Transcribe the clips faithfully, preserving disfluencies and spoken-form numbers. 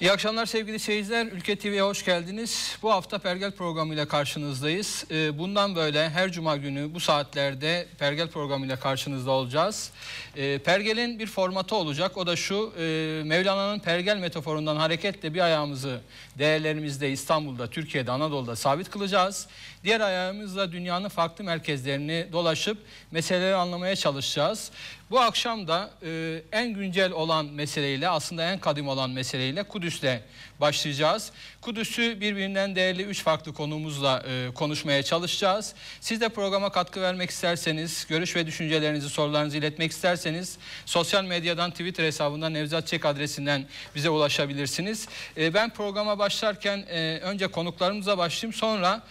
İyi akşamlar sevgili seyirciler. Ülke T V'ye hoş geldiniz. Bu hafta Pergel programıyla karşınızdayız. Bundan böyle her cuma günü bu saatlerde Pergel programıyla karşınızda olacağız. Pergel'in bir formatı olacak. O da şu: Mevlana'nın Pergel metaforundan hareketle bir ayağımızı değerlerimizde İstanbul'da, Türkiye'de, Anadolu'da sabit kılacağız. Diğer ayağımızla dünyanın farklı merkezlerini dolaşıp meseleleri anlamaya çalışacağız. Bu akşam da e, en güncel olan meseleyle, aslında en kadim olan meseleyle Kudüs'le başlayacağız. Kudüs'ü birbirinden değerli üç farklı konuğumuzla e, konuşmaya çalışacağız. Siz de programa katkı vermek isterseniz, görüş ve düşüncelerinizi, sorularınızı iletmek isterseniz sosyal medyadan, Twitter hesabından, Nevzat Çek adresinden bize ulaşabilirsiniz. E, ben programa başlarken e, önce konuklarımıza başlayayım, sonra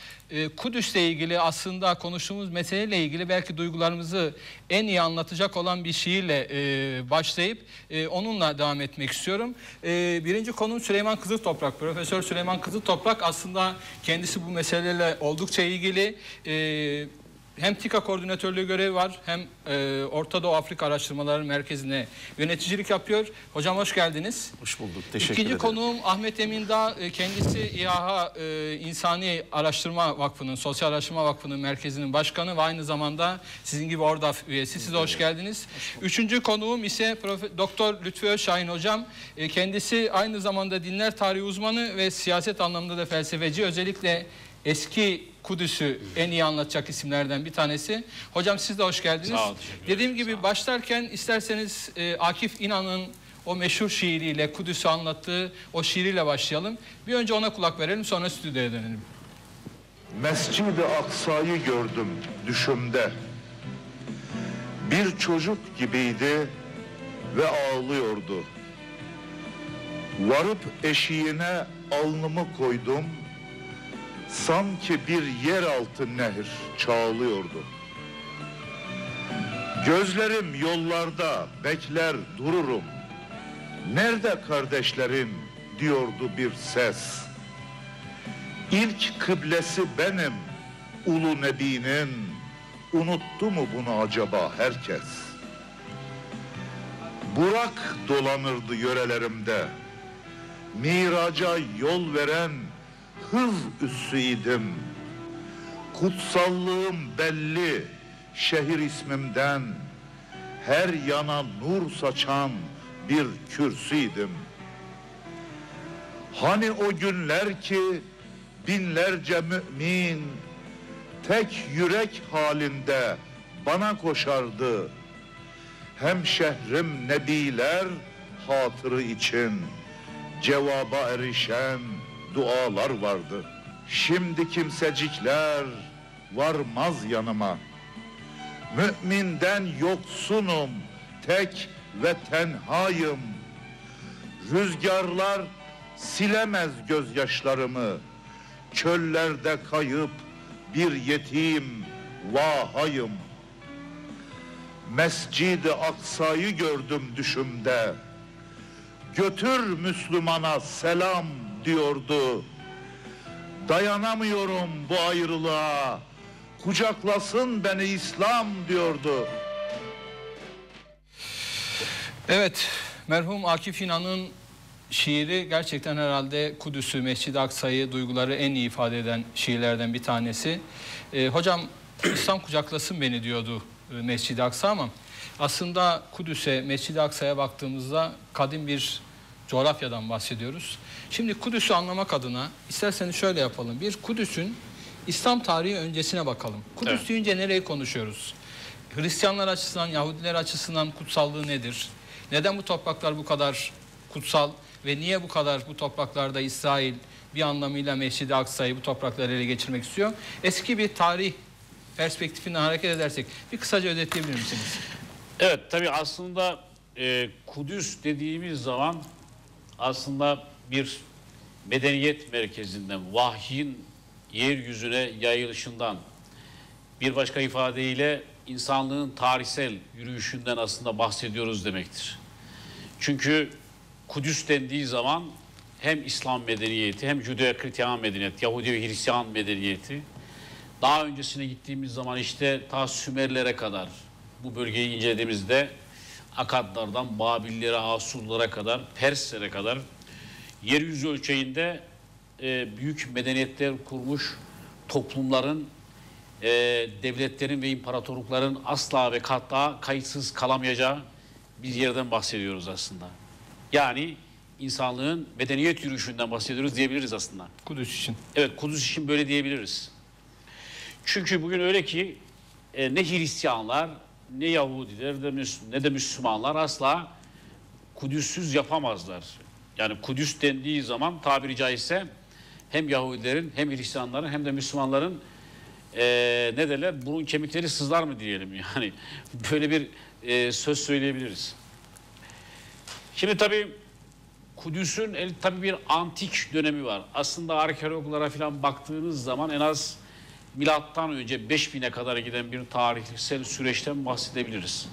Kudüs'le ilgili, aslında konuştuğumuz meseleyle ilgili belki duygularımızı en iyi anlatacak olan bir şiirle e, başlayıp e, onunla devam etmek istiyorum. E, birinci konuğum Süleyman Kızıltoprak, Profesör Süleyman Kızıltoprak. Aslında kendisi bu meselelerle oldukça ilgili. E, Hem TİKA koordinatörlüğü görevi var, hem e, Orta Doğu Afrika Araştırmaları Merkezi'ne yöneticilik yapıyor. Hocam hoş geldiniz. Hoş bulduk, teşekkür İkinci ederim. İkinci konuğum Ahmet Emin Dağ, e, kendisi İHA, e, İnsani Araştırma Vakfı'nın, Sosyal Araştırma Vakfı'nın merkezinin başkanı ve aynı zamanda sizin gibi Ordaf üyesi. Size hoş geldiniz. Hoş Üçüncü konuğum ise Doktor Lütfü Özşahin Hocam. E, kendisi aynı zamanda dinler tarihi uzmanı ve siyaset anlamında da felsefeci, özellikle eski Kudüs'ü en iyi anlatacak isimlerden bir tanesi. Hocam siz de hoş geldiniz. Sağ ol, Dediğim gibi Sağ başlarken isterseniz e, Akif İnan'ın o meşhur şiiriyle, Kudüs'ü anlattığı o şiiriyle başlayalım. Bir önce ona kulak verelim, sonra stüdyoya dönelim. Mescid-i Aksa'yı gördüm düşümde. Bir çocuk gibiydi ve ağlıyordu. Varıp eşiğine alnımı koydum. Sanki bir yeraltı nehir çağlıyordu. Gözlerim yollarda bekler dururum. Nerede kardeşlerim diyordu bir ses. İlk kıblesi benim Ulu Nebi'nin. Unuttu mu bunu acaba herkes? Burak dolanırdı yörelerimde. Miraca yol veren hız üssüydim. Kutsallığım belli şehir ismimden. Her yana nur saçan bir kürsüydim. Hani o günler ki binlerce mümin tek yürek halinde bana koşardı. Hem şehrim nebiler hatırı için cevaba erişen dualar vardı. Şimdi kimsecikler varmaz yanıma. Müminden yoksunum, tek ve tenhayım. Rüzgarlar silemez gözyaşlarımı. Çöllerde kayıp bir yetim vahayım. Mescid-i Aksa'yı gördüm düşümde. Götür Müslümana selam diyordu. Dayanamıyorum bu ayrılığa. Kucaklasın beni İslam diyordu. Evet, merhum Akif İnan'ın şiiri gerçekten herhalde Kudüs'ü, Mescid-i Aksa'yı, duyguları en iyi ifade eden şiirlerden bir tanesi. Ee, hocam İslam kucaklasın beni diyordu Mescid-i Aksa, ama aslında Kudüs'e, Mescid-i Aksa'ya baktığımızda kadim bir coğrafyadan bahsediyoruz. Şimdi Kudüs'ü anlamak adına isterseniz şöyle yapalım. Bir, Kudüs'ün İslam tarihi öncesine bakalım. Kudüs evet. Deyince nereyi konuşuyoruz? Hristiyanlar açısından, Yahudiler açısından kutsallığı nedir? Neden bu topraklar bu kadar kutsal ve niye bu kadar bu topraklarda İsrail bir anlamıyla Mescid-i Aksa'yı, bu toprakları ele geçirmek istiyor? Eski bir tarih perspektifinden hareket edersek bir kısaca özetleyebilir misiniz? Evet, tabii aslında e, Kudüs dediğimiz zaman aslında bir medeniyet merkezinden, vahyin yeryüzüne yayılışından, bir başka ifadeyle insanlığın tarihsel yürüyüşünden aslında bahsediyoruz demektir. Çünkü Kudüs dendiği zaman hem İslam medeniyeti, hem Judeo-Hristiyan medeniyeti, Yahudi ve Hristiyan medeniyeti, daha öncesine gittiğimiz zaman işte ta Sümerlere kadar bu bölgeyi incelediğimizde Akadlardan Babillere, Asurlulara kadar, Perslere kadar yeryüzü ölçeğinde e, büyük medeniyetler kurmuş toplumların, e, devletlerin ve imparatorlukların asla ve katla kayıtsız kalamayacağı bir yerden bahsediyoruz aslında. Yani insanlığın medeniyet yürüyüşünden bahsediyoruz diyebiliriz aslında. Kudüs için. Evet, Kudüs için böyle diyebiliriz. Çünkü bugün öyle ki e, ne Hristiyanlar, ne Yahudiler ne de Müslümanlar asla Kudüs'süz yapamazlar. Yani Kudüs dendiği zaman tabiri caizse hem Yahudilerin hem Hristiyanların hem de Müslümanların e, ne derler, bunun kemikleri sızlar mı diyelim, yani böyle bir e, söz söyleyebiliriz. Şimdi tabii Kudüs'ün tabii bir antik dönemi var. Aslında arkeologlara falan baktığınız zaman en az milattan önce beş bine kadar giden bir tarihsel süreçten bahsedebiliriz.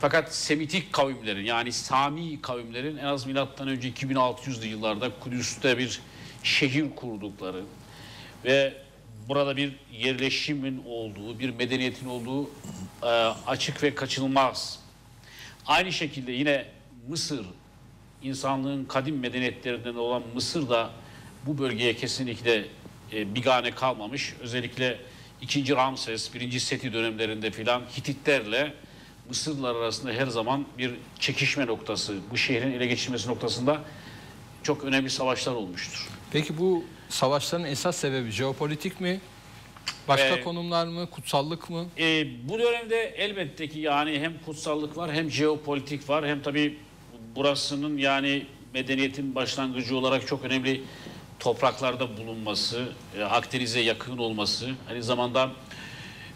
Fakat Semitik kavimlerin, yani Sami kavimlerin en az milattan önce iki bin altı yüzlü yıllarda Kudüs'te bir şehir kurdukları ve burada bir yerleşimin olduğu, bir medeniyetin olduğu açık ve kaçınılmaz. Aynı şekilde yine Mısır, insanlığın kadim medeniyetlerinden olan Mısır da bu bölgeye kesinlikle bigane kalmamış. Özellikle ikinci Ramses, birinci Seti dönemlerinde filan Hititlerle Mısırlılar arasında her zaman bir çekişme noktası, bu şehrin ele geçirilmesi noktasında çok önemli savaşlar olmuştur. Peki bu savaşların esas sebebi jeopolitik mi? Başka ee, konumlar mı? Kutsallık mı? E, bu dönemde elbette ki yani hem kutsallık var, hem jeopolitik var, hem tabii burasının yani medeniyetin başlangıcı olarak çok önemli topraklarda bulunması, Akdeniz'e yakın olması, aynı zamanda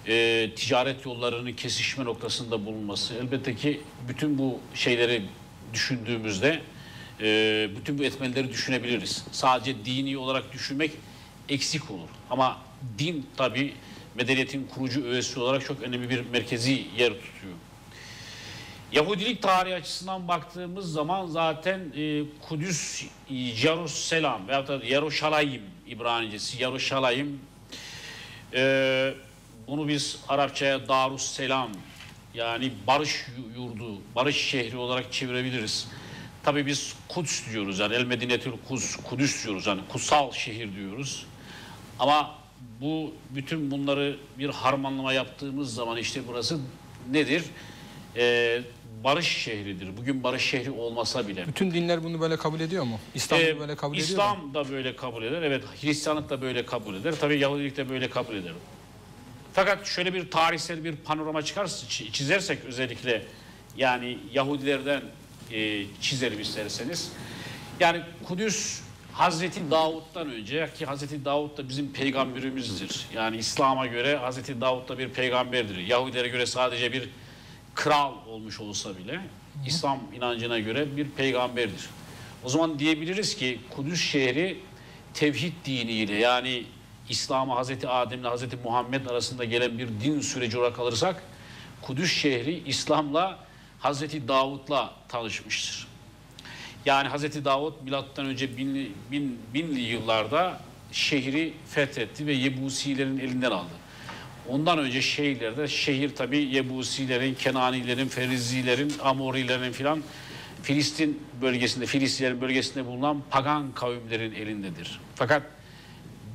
e, ticaret yollarının kesişme noktasında bulunması. Elbette ki bütün bu şeyleri düşündüğümüzde e, bütün bu etmenleri düşünebiliriz. Sadece dini olarak düşünmek eksik olur. Ama din tabii medeniyetin kurucu öğesi olarak çok önemli bir merkezi yer tutuyor. Yahudilik tarihi açısından baktığımız zaman zaten e, Kudüs, Jerusalem veyahut da Yeruşalayim İbranicesi, Yeruşalayim, e, bunu biz Arapçaya Darusselam, yani barış yurdu, barış şehri olarak çevirebiliriz. Tabii biz Kudüs diyoruz, yani El Medinetül Kudüs, Kudüs diyoruz, yani kutsal şehir diyoruz. Ama bu bütün bunları bir harmanlama yaptığımız zaman işte burası nedir? Ee, barış şehridir. Bugün barış şehri olmasa bile. Bütün dinler bunu böyle kabul ediyor mu? İslam ee, böyle kabul İslam ediyor mu? Da böyle kabul eder. Evet, Hristiyanlık da böyle kabul eder. Tabii Yahudilik de böyle kabul eder. Fakat şöyle bir tarihsel bir panorama çıkarsa, çizersek özellikle yani Yahudilerden e, çizelim isterseniz. Yani Kudüs Hazreti Davud'dan önce, ki Hazreti Davud da bizim peygamberimizdir. Yani İslam'a göre Hazreti Davud da bir peygamberdir. Yahudilere göre sadece bir kral olmuş olsa bile İslam inancına göre bir peygamberdir. O zaman diyebiliriz ki Kudüs şehri tevhid diniyle, yani İslam'a Hazreti Adem ile Hazreti Muhammed arasında gelen bir din süreci olarak alırsak Kudüs şehri İslam'la Hazreti Davud'la tanışmıştır. Yani Hazreti Davud milattan önce binli, bin, binli yıllarda şehri fethetti ve Yebusilerin elinden aldı. Ondan önce şehirlerde, şehir tabii Yebusilerin, Kenanilerin, Ferizilerin, Amorilerin filan Filistin bölgesinde, Filistinlerin bölgesinde bulunan pagan kavimlerin elindedir. Fakat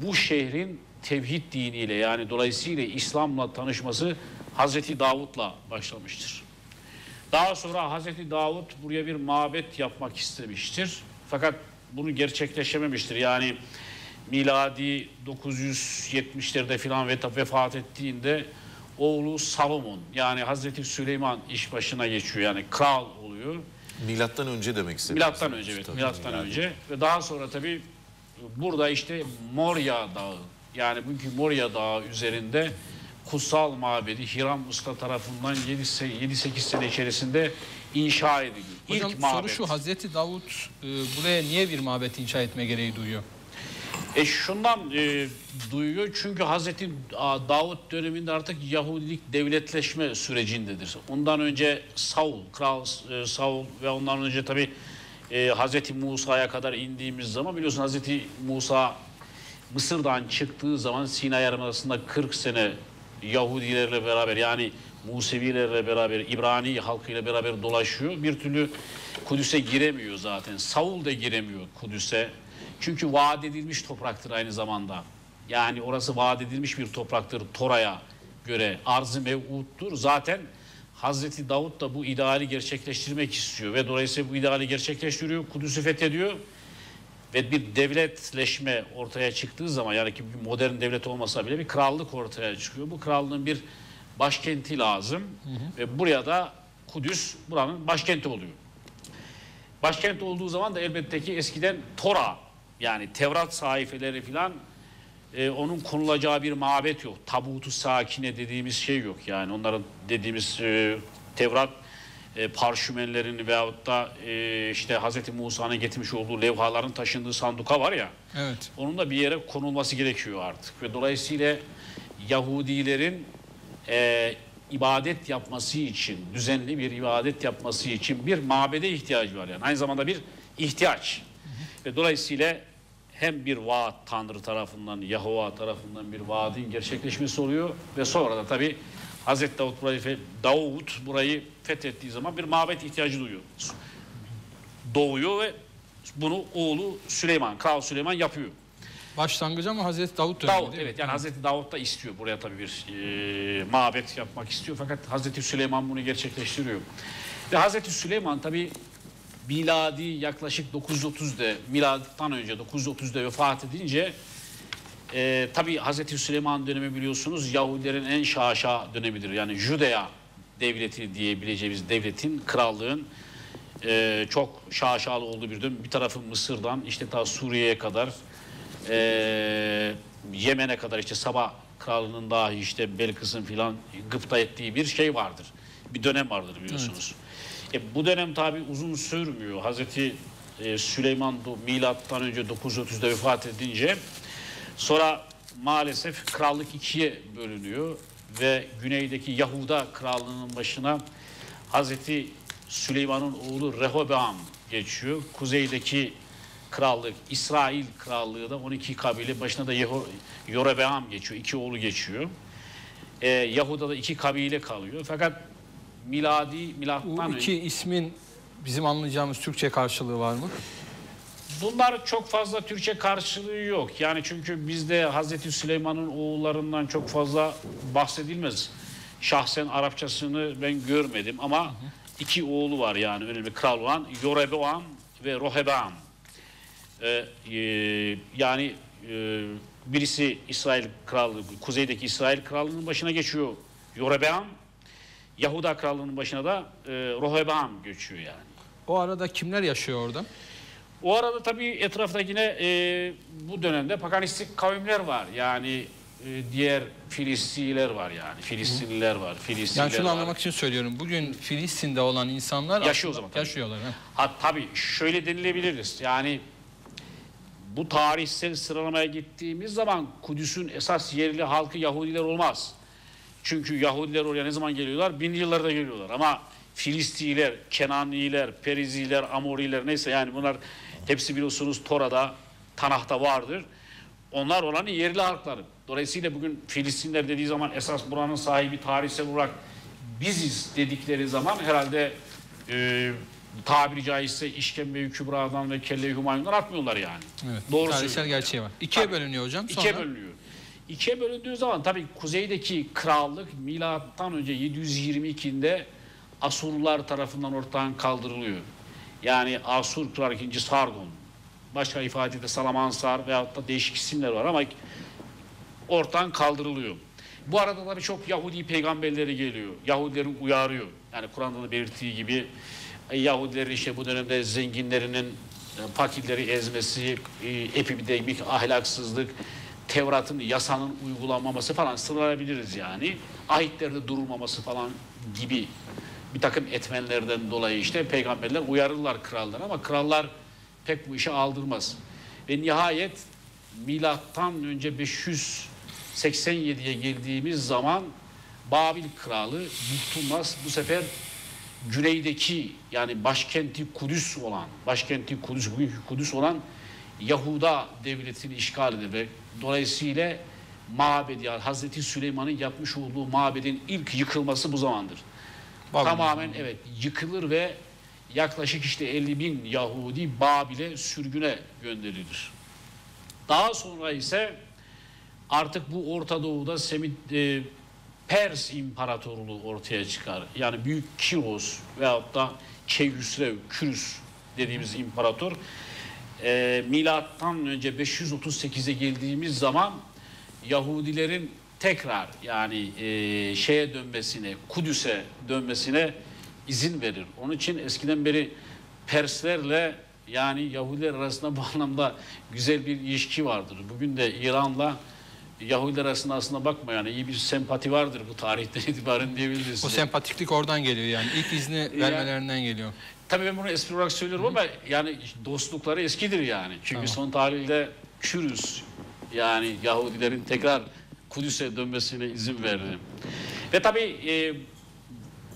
bu şehrin tevhid diniyle, yani dolayısıyla İslam'la tanışması Hazreti Davud'la başlamıştır. Daha sonra Hazreti Davud buraya bir mabet yapmak istemiştir. Fakat bunu gerçekleşememiştir. Yani miladi dokuz yüz yetmişlerde filan vefat ettiğinde oğlu Salomon, yani Hazreti Süleyman iş başına geçiyor, yani kral oluyor. Milattan önce demek istedim. Milattan önce, evet, milattan önce. Ve daha sonra tabii burada işte Morya Dağı, yani bugünkü Morya Dağı üzerinde kutsal mabedi Hiram Usta tarafından yedi sekiz sene içerisinde inşa edildi. Hocam, İlk soru mabet. Şu, Hazreti Davud e, buraya niye bir mabet inşa etme gereği duyuyor? E şundan e, duyuyor, çünkü Hazreti Davud döneminde artık Yahudilik devletleşme sürecindedir. Ondan önce Saul, Kral e, Saul ve ondan önce tabii e, Hazreti Musa'ya kadar indiğimiz zaman biliyorsun Hazreti Musa Mısır'dan çıktığı zaman Sina Yarımadası'nda kırk sene Yahudilerle beraber, yani Musevilerle beraber, İbrani halkıyla beraber dolaşıyor. Bir türlü Kudüs'e giremiyor zaten. Saul da giremiyor Kudüs'e. Çünkü vaat edilmiş topraktır aynı zamanda. Yani orası vaat edilmiş bir topraktır Tora'ya göre. Arz-ı mev'uddur. Zaten Hazreti Davud da bu ideali gerçekleştirmek istiyor ve dolayısıyla bu ideali gerçekleştiriyor. Kudüs'ü fethediyor ve bir devletleşme ortaya çıktığı zaman, yani ki modern devlet olmasa bile bir krallık ortaya çıkıyor. Bu krallığın bir başkenti lazım, hı hı. Ve buraya da Kudüs buranın başkenti oluyor. Başkent olduğu zaman da elbette ki eskiden Tora, yani Tevrat sayfeleri filan, e, onun konulacağı bir mabet yok. Tabutu sakine dediğimiz şey yok. Yani onların dediğimiz e, Tevrat e, parşümenlerini veyahut da e, işte Hazreti Musa'nın getirmiş olduğu levhaların taşındığı sanduka var ya, evet. Onun da bir yere konulması gerekiyor artık. Ve dolayısıyla Yahudilerin e, ibadet yapması için, düzenli bir ibadet yapması için bir mabede ihtiyacı var. Yani aynı zamanda bir ihtiyaç. Ve dolayısıyla hem bir vaat Tanrı tarafından, Yahova tarafından bir vaadin gerçekleşmesi oluyor ve sonra da tabi Hazreti Davud burayı, Davud burayı fethettiği zaman bir mabet ihtiyacı duyuyor. Doğuyor ve bunu oğlu Süleyman, Kral Süleyman yapıyor. Başlangıcı ama Hazreti Davud dönemi. Davud, evet, yani Hazreti Davud da istiyor buraya tabi bir e, mabet yapmak istiyor, fakat Hazreti Süleyman bunu gerçekleştiriyor. Ve Hazreti Süleyman tabi miladi yaklaşık dokuz yüz otuz'da, milattan önce dokuz yüz otuz'da vefat edince e, tabi Hazreti Süleyman dönemi biliyorsunuz Yahudilerin en şaşa dönemidir. Yani Judea devleti diyebileceğimiz devletin, krallığın e, çok şaşalı olduğu bir dönem. Bir tarafı Mısır'dan işte ta Suriye'ye kadar, e, Yemen'e kadar, işte Saba krallığının dahi işte Belkıs'ın filan gıpta ettiği bir şey vardır. Bir dönem vardır biliyorsunuz. Evet. E, bu dönem tabi uzun sürmüyor. Hazreti e, Süleyman milattan önce dokuz yüz otuz'da vefat edince sonra maalesef krallık ikiye bölünüyor ve güneydeki Yahuda krallığının başına Hazreti Süleyman'ın oğlu Rehoboam geçiyor. Kuzeydeki krallık İsrail krallığı da on iki kabile başına da Yeroboam geçiyor. İki oğlu geçiyor. E, Yahuda'da iki kabile kalıyor. Fakat Miladi, milattan bu iki ismin bizim anlayacağımız Türkçe karşılığı var mı? Bunlar çok fazla Türkçe karşılığı yok. Yani çünkü bizde Hazreti Süleyman'ın oğullarından çok fazla bahsedilmez. Şahsen Arapçasını ben görmedim ama iki oğlu var, yani önemli kral olan Yeroboam ve Rehoboam. Ee, e, yani e, birisi İsrail krallığı, kuzeydeki İsrail krallığının başına geçiyor Yeroboam. Yahuda krallığının başına da e, Rehoboam göçüyor yani. O arada kimler yaşıyor orada? O arada tabii etrafta yine e, bu dönemde paganistik kavimler var. Yani e, diğer Filistinler var yani. Filistinliler var. Filistinliler yani şunu var. Anlamak için söylüyorum. Bugün Filistin'de olan insanlar yaşıyor o zaman. Tabii. Yaşıyorlar. He. Ha, tabii şöyle denilebiliriz. Yani bu tarihsel sıralamaya gittiğimiz zaman Kudüs'ün esas yerli halkı Yahudiler olmaz. Çünkü Yahudiler oraya ne zaman geliyorlar? Bin yıllarda geliyorlar. Ama Filistiler, Kenaniler, Periziler, Amoriler, neyse yani bunlar hepsi biliyorsunuz Tora'da, Tanah'ta vardır. Onlar olanın yerli halkları. Dolayısıyla bugün Filistinler dediği zaman esas buranın sahibi tarihsel olarak biziz dedikleri zaman herhalde e, tabiri caizse işkembe-i kübradan ve kelle-i humayundan atmıyorlar yani. Evet, doğru tarihsel gerçeği var. İkiye tabii, bölünüyor hocam. Sonra... İkiye bölünüyor. İkiye bölündüğü zaman tabii kuzeydeki krallık milattan önce yedi yüz yirmi iki'de Asurlular tarafından ortadan kaldırılıyor. Yani Asur Kral ikinci. Sargon. Başka ifadeyle Salamansar veyahut da değişik isimler var ama ortadan kaldırılıyor. Bu arada tabii çok Yahudi peygamberleri geliyor. Yahudileri uyarıyor. Yani Kur'an'da da belirttiği gibi Yahudilerin işte bu dönemde zenginlerinin fakirleri ezmesi, epidemik ahlaksızlık, Tevrat'ın, yasanın uygulanmaması falan sıralayabiliriz yani. Ahitlerde durulmaması falan gibi bir takım etmenlerden dolayı işte peygamberler uyarırlar kralları ama krallar pek bu işe aldırmaz. Ve nihayet milattan önce beş yüz seksen yedi'ye geldiğimiz zaman Babil kralı Tutmaz bu sefer güneydeki, yani başkenti Kudüs olan, başkenti Kudüs, bugünkü Kudüs olan Yahuda devletini işgal eder ve dolayısıyla mabedi, Hazreti Süleyman'ın yapmış olduğu mabedin ilk yıkılması bu zamandır. Babil. Tamamen evet yıkılır ve yaklaşık işte elli bin Yahudi Babil'e sürgüne gönderilir. Daha sonra ise artık bu Orta Doğu'da Semit, e, Pers İmparatorluğu ortaya çıkar. Yani Büyük Kiros veyahut da Keyüsrev, Kürüs dediğimiz imparator. E, Milattan önce beş yüz otuz sekize geldiğimiz zaman Yahudilerin tekrar yani e, şeye dönmesine, Kudüs'e dönmesine izin verir. Onun için eskiden beri Perslerle yani Yahudiler arasında bu anlamda güzel bir ilişki vardır. Bugün de İran'la Yahudiler arasında aslında bakma yani iyi bir sempati vardır bu tarihten itibaren diyebiliriz. O sempatiklik oradan geliyor yani ilk izni yani, vermelerinden geliyor. Tabii ben bunu espri olarak söylüyorum. Hı. Ama yani dostlukları eskidir yani. Çünkü tamam. Son tarihte Kürüs yani Yahudilerin tekrar Kudüs'e dönmesine izin verdi. Ve tabii e,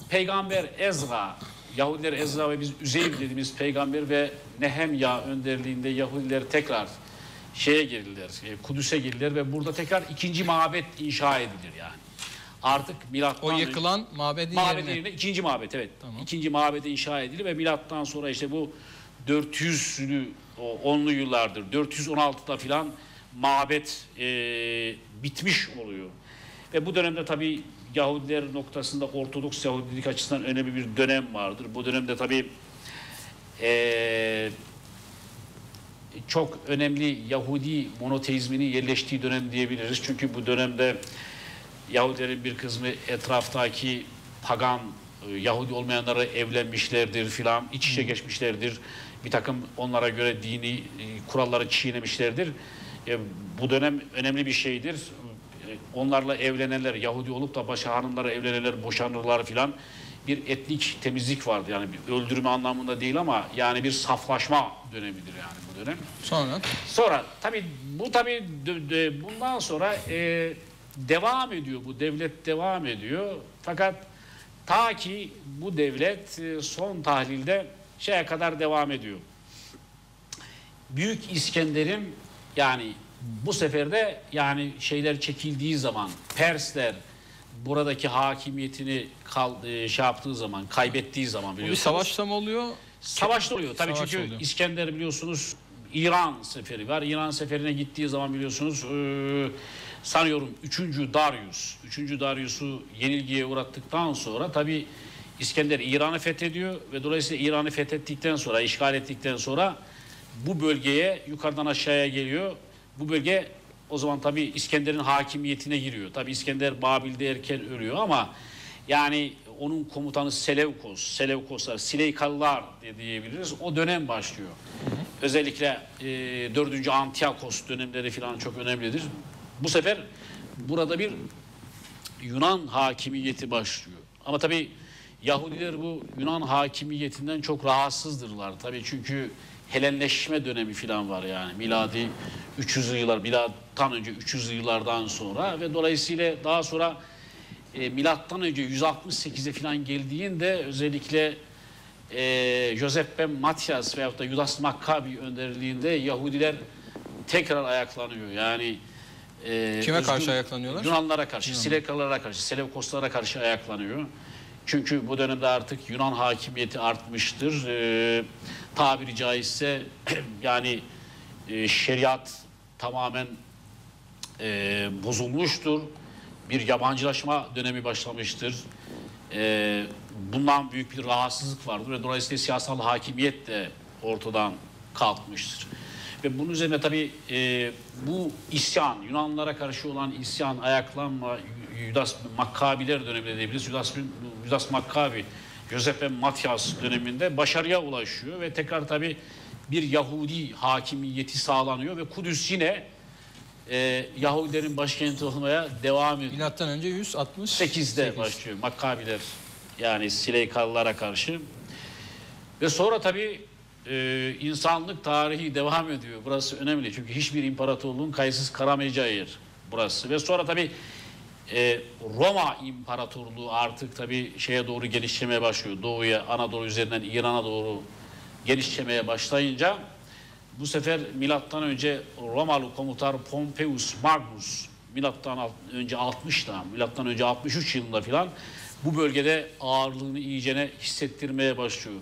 Peygamber Ezra, Yahudiler Ezra ve biz Üzeyir dediğimiz peygamber ve Nehemya önderliğinde Yahudiler tekrar şeye girdiler, Kudüs'e girdiler ve burada tekrar ikinci mabet inşa edilir yani. Artık milattan o yıkılan mabedin mabed yerine. yerine ikinci mabet evet. Tamam. İkinci mabede inşa edilir ve milattan sonra işte bu dört yüzlü onlu yıllardır dört yüz on altıda filan mabet e, bitmiş oluyor. Ve bu dönemde tabii Yahudiler noktasında Ortodoks Yahudilik açısından önemli bir dönem vardır. Bu dönemde tabii e, çok önemli Yahudi monoteizminin yerleştiği dönem diyebiliriz. Çünkü bu dönemde Yahudilerin bir kısmı etraftaki pagan Yahudi olmayanlara evlenmişlerdir filan, iç içe geçmişlerdir. Bir takım onlara göre dini kuralları çiğnemişlerdir. E, bu dönem önemli bir şeydir. Onlarla evlenenler, Yahudi olup da başka hanımlara evlenenler, boşanırlar filan bir etnik temizlik vardı. Yani bir öldürme anlamında değil ama yani bir saflaşma dönemidir yani bu dönem. Sonra? Sonra tabii bu tabii bundan sonra e, devam ediyor bu devlet devam ediyor. Fakat ta ki bu devlet e, son tahlilde şeye kadar devam ediyor. Büyük İskender'in yani bu sefer de yani şeyler çekildiği zaman Persler buradaki hakimiyetini kaldı, şey yaptığı zaman kaybettiği zaman biliyorsunuz. Bir savaşta mı oluyor? Savaşta oluyor tabii savaş çünkü oluyor. İskender biliyorsunuz İran seferi var. İran seferine gittiği zaman biliyorsunuz ee, sanıyorum üçüncü Darius. üçüncü Darius'u yenilgiye uğrattıktan sonra tabii İskender İran'ı fethediyor ve dolayısıyla İran'ı fethettikten sonra işgal ettikten sonra bu bölgeye yukarıdan aşağıya geliyor. Bu bölge o zaman tabii İskender'in hakimiyetine giriyor. Tabii İskender Babil'de erken ölüyor ama yani onun komutanı Seleukos, Seleukoslar, Sileykalılar diye diyebiliriz. O dönem başlıyor. Özellikle e, dördüncü Antiakos dönemleri falan çok önemlidir. Bu sefer burada bir Yunan hakimiyeti başlıyor. Ama tabii Yahudiler bu Yunan hakimiyetinden çok rahatsızdırlar. Tabii çünkü Helenleşme dönemi filan var yani miladi üç yüzlü yıllar, milattan önce üç yüzlü yıllardan sonra ve dolayısıyla daha sonra e, milattan önce yüz altmış sekize filan geldiğinde özellikle e, Joseph ben Matias veyahut da Judas Makkabi önderliğinde Yahudiler tekrar ayaklanıyor yani. E, Kime özgür, karşı ayaklanıyorlar? Yunanlara karşı, Yunan. Silevkalara karşı, Seleukoslara karşı ayaklanıyor. Çünkü bu dönemde artık Yunan hakimiyeti artmıştır. E, tabiri caizse yani e, şeriat tamamen e, bozulmuştur. Bir yabancılaşma dönemi başlamıştır. E, bundan büyük bir rahatsızlık vardır ve dolayısıyla siyasal hakimiyet de ortadan kalkmıştır. Ve bunun üzerine tabii e, bu isyan, Yunanlara karşı olan isyan, ayaklanma, Judas Makkabiler döneminde diyebiliriz. Judas, Judas Makkabi, Joseph ve Matias döneminde başarıya ulaşıyor ve tekrar tabii bir Yahudi hakimiyeti sağlanıyor ve Kudüs yine e, Yahudilerin başkenti olmaya devam ediyor. Milattan önce yüz altmış sekizde başlıyor Makkabiler yani Sileykalılara karşı ve sonra tabii e, insanlık tarihi devam ediyor. Burası önemli çünkü hiçbir imparatorluğun kayıtsız karamayacağı yer burası ve sonra tabii Ee, Roma İmparatorluğu artık tabii şeye doğru gelişmeye başlıyor. Doğuya, Anadolu üzerinden İran'a doğru gelişmeye başlayınca bu sefer milattan önce Romalı komutan Pompeius Magnus Milattan önce altmışta, milattan önce altmış üç yılında filan bu bölgede ağırlığını iyicene hissettirmeye başlıyor.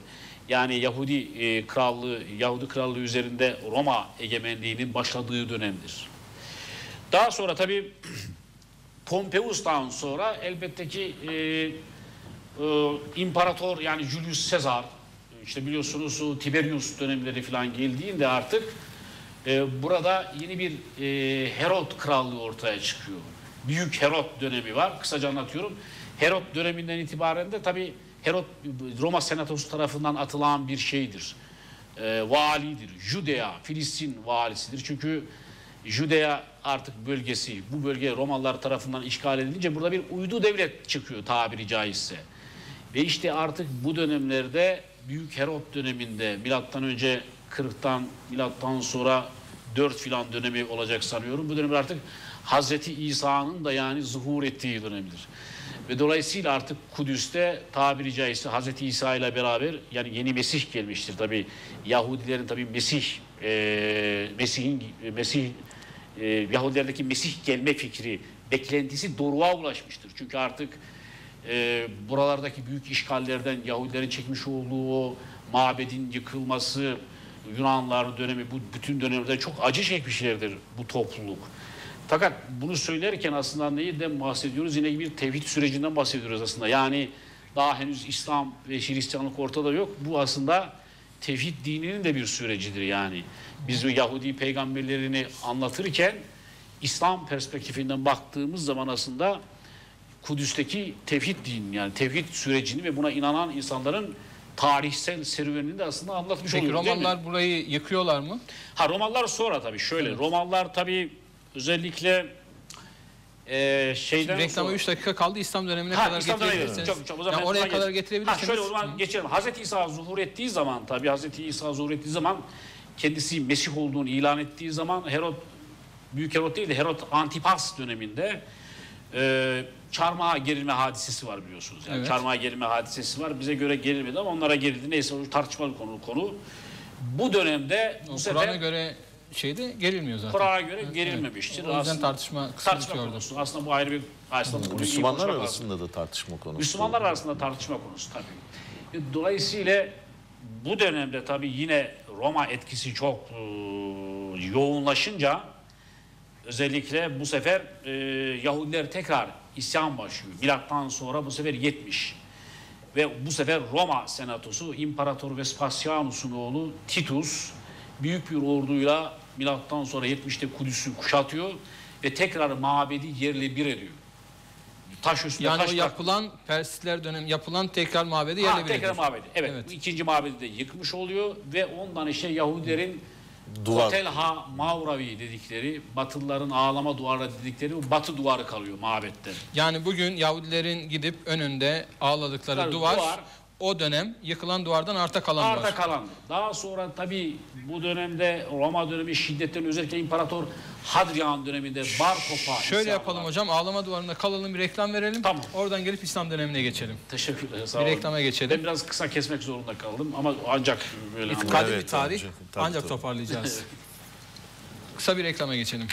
Yani Yahudi e, krallığı, Yahudi krallığı üzerinde Roma egemenliğinin başladığı dönemdir. Daha sonra tabii Pompeius'tan sonra elbette ki e, e, imparator yani Julius Caesar, işte biliyorsunuz Tiberius dönemleri falan geldiğinde artık e, burada yeni bir e, Herod krallığı ortaya çıkıyor. Büyük Herod dönemi var. Kısaca anlatıyorum. Herod döneminden itibaren de tabii Herod Roma senatosu tarafından atılan bir şeydir. E, validir. Judea, Filistin valisidir. Çünkü Judea artık bölgesi, bu bölge Romalılar tarafından işgal edilince burada bir uydu devlet çıkıyor tabiri caizse. Ve işte artık bu dönemlerde Büyük Herod döneminde milattan önce kırktan milattan sonra dört filan dönemi olacak sanıyorum. Bu dönemde artık Hazreti İsa'nın da yani zuhur ettiği dönemidir. Ve dolayısıyla artık Kudüs'te tabiri caizse Hazreti İsa ile beraber yani yeni Mesih gelmiştir. Tabi Yahudilerin tabi Mesih, e, Mesih'in Mesih e, Yahudilerdeki Mesih gelme fikri, beklentisi doruğa ulaşmıştır. Çünkü artık e, buralardaki büyük işgallerden Yahudilerin çekmiş olduğu o mabedin yıkılması, Yunanlar dönemi, bu bütün dönemde çok acı çekmişlerdir bu topluluk. Fakat bunu söylerken aslında neyden bahsediyoruz? Yine bir tevhid sürecinden bahsediyoruz aslında. Yani daha henüz İslam ve Hristiyanlık ortada yok. Bu aslında tevhid dininin de bir sürecidir yani. Biz Yahudi peygamberlerini anlatırken İslam perspektifinden baktığımız zaman aslında Kudüs'teki tevhid dini yani tevhid sürecini ve buna inanan insanların tarihsel serüvenini de aslında anlatmış oluyoruz. Peki Romalılar burayı yıkıyorlar mı? Ha Romalılar sonra tabii şöyle. Evet. Romalılar tabii özellikle e, şeyden... Reklama üç dakika kaldı. İslam dönemine ha, kadar getirebilirsiniz. Çok, çok, yani oraya kadar getirebilirsiniz. Ha, şöyle o zaman Hı. geçelim. Hazreti İsa zuhur ettiği zaman tabii Hazreti İsa zuhur ettiği zaman kendisi Mesih olduğunu ilan ettiği zaman Herod, Büyük Herod değil de Herod Antipas döneminde e, çarmıha gerilme hadisesi var biliyorsunuz. Yani evet. Çarmıha gerilme hadisesi var. Bize göre gerilmedi ama onlara gerildi. Neyse o tartışmalı konu. konu. Bu dönemde bu sefer... Kur'an'a göre... şeyde gerilmiyor zaten. Kur'an'a göre gerilmemiştir. Evet. O yüzden tartışma kısmı aslında bu ayrı bir... Aslında Müslümanlar arasında da tartışma konusu. Müslümanlar arasında tartışma konusu tabii. Dolayısıyla bu dönemde tabii yine Roma etkisi çok e, yoğunlaşınca özellikle bu sefer e, Yahudiler tekrar isyan başlıyor. Milattan sonra bu sefer yetmiş. Ve bu sefer Roma senatosu İmparator Vespasyanus'un oğlu Titus büyük bir orduyla milattan sonra yetmişte Kudüs'ü kuşatıyor ve tekrar mabedi yerle bir ediyor. Taş üstüne yani taş Yani yapılan Persler dönemi yapılan tekrar mabedi yerle ha, bir ediyor. Tekrar mabedi. Evet. evet. Bu ikinci mabedi de yıkmış oluyor ve ondan işte Yahudilerin Kotelha Mavravi dedikleri, Batılıların ağlama duvarı dedikleri o batı duvarı kalıyor mabette. Yani bugün Yahudilerin gidip önünde ağladıkları Tabii, duvar... duvar O dönem yıkılan duvardan arta kalan arta var. Arta kalan. Daha sonra tabii bu dönemde Roma dönemi şiddetten özellikle İmparator Hadrian döneminde bar kopa. Şöyle yapalım var. Hocam ağlama duvarında kalalım bir reklam verelim. Tamam. Oradan gelip İslam dönemine geçelim. Teşekkürler. Sağ bir olun. Reklama geçelim. Ben biraz kısa kesmek zorunda kaldım ama ancak böyle. İtikadi evet, bir tarih olacak. Ancak tabii, tabii. toparlayacağız. Kısa bir reklama geçelim.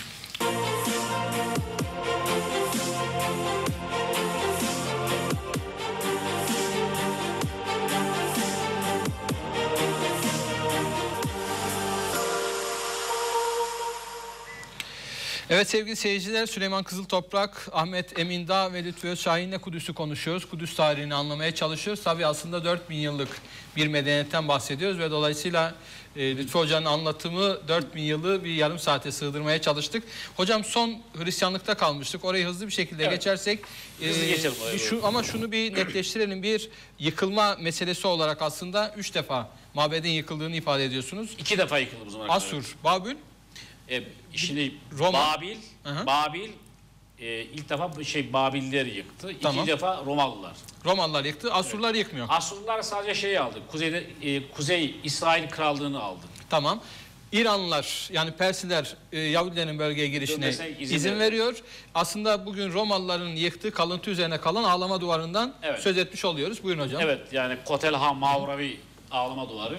Evet sevgili seyirciler, Süleyman Kızıltoprak, Ahmet Emindağ ve Lütfü Özşahin'le Kudüs'ü konuşuyoruz. Kudüs tarihini anlamaya çalışıyoruz. Tabii aslında dört bin yıllık bir medeniyetten bahsediyoruz ve dolayısıyla e, Lütfü Hoca'nın anlatımı dört bin yılı bir yarım saate sığdırmaya çalıştık. Hocam son Hristiyanlıkta kalmıştık. Orayı hızlı bir şekilde evet. geçersek e, hızlı geçelim. E, şu, ama şunu bir netleştirelim. Bir yıkılma meselesi olarak aslında üç defa mabedin yıkıldığını ifade ediyorsunuz. İki defa yıkıldı bu zaman. Asur, Babül. E, şimdi Roma. Babil, Aha. Babil e, ilk defa şey Babiller yıktı. Tamam. İkinci defa Romalılar. Romalılar yıktı. Asurlar evet. yıkmıyor. Asurlar sadece şeyi aldı. Kuzeyde e, Kuzey İsrail krallığını aldı. Tamam. İranlılar yani Persiler e, Yahudilerin bölgeye girişine izin, izin veriyor. Aslında bugün Romalıların yıktığı kalıntı üzerine kalan ağlama duvarından evet. söz etmiş oluyoruz. Buyurun hocam. Evet yani Kotelha Mavravi ağlama duvarı.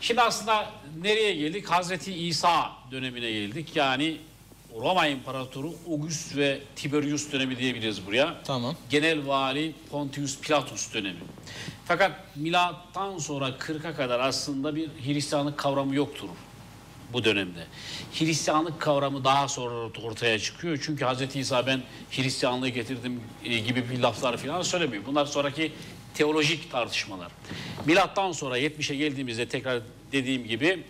Şimdi aslında nereye geldik? Hazreti İsa dönemine geldik. Yani Roma İmparatoru August ve Tiberius dönemi diyebiliriz buraya. Tamam. Genel vali Pontius Pilatus dönemi. Fakat milattan sonra kırka kadar aslında bir Hristiyanlık kavramı yoktur bu dönemde. Hristiyanlık kavramı daha sonra ortaya çıkıyor. Çünkü Hazreti İsa ben Hristiyanlığı getirdim gibi bir laflar falan söylemiyor. Bunlar sonraki teolojik tartışmalar. Milattan sonra yetmişe geldiğimizde tekrar dediğim gibi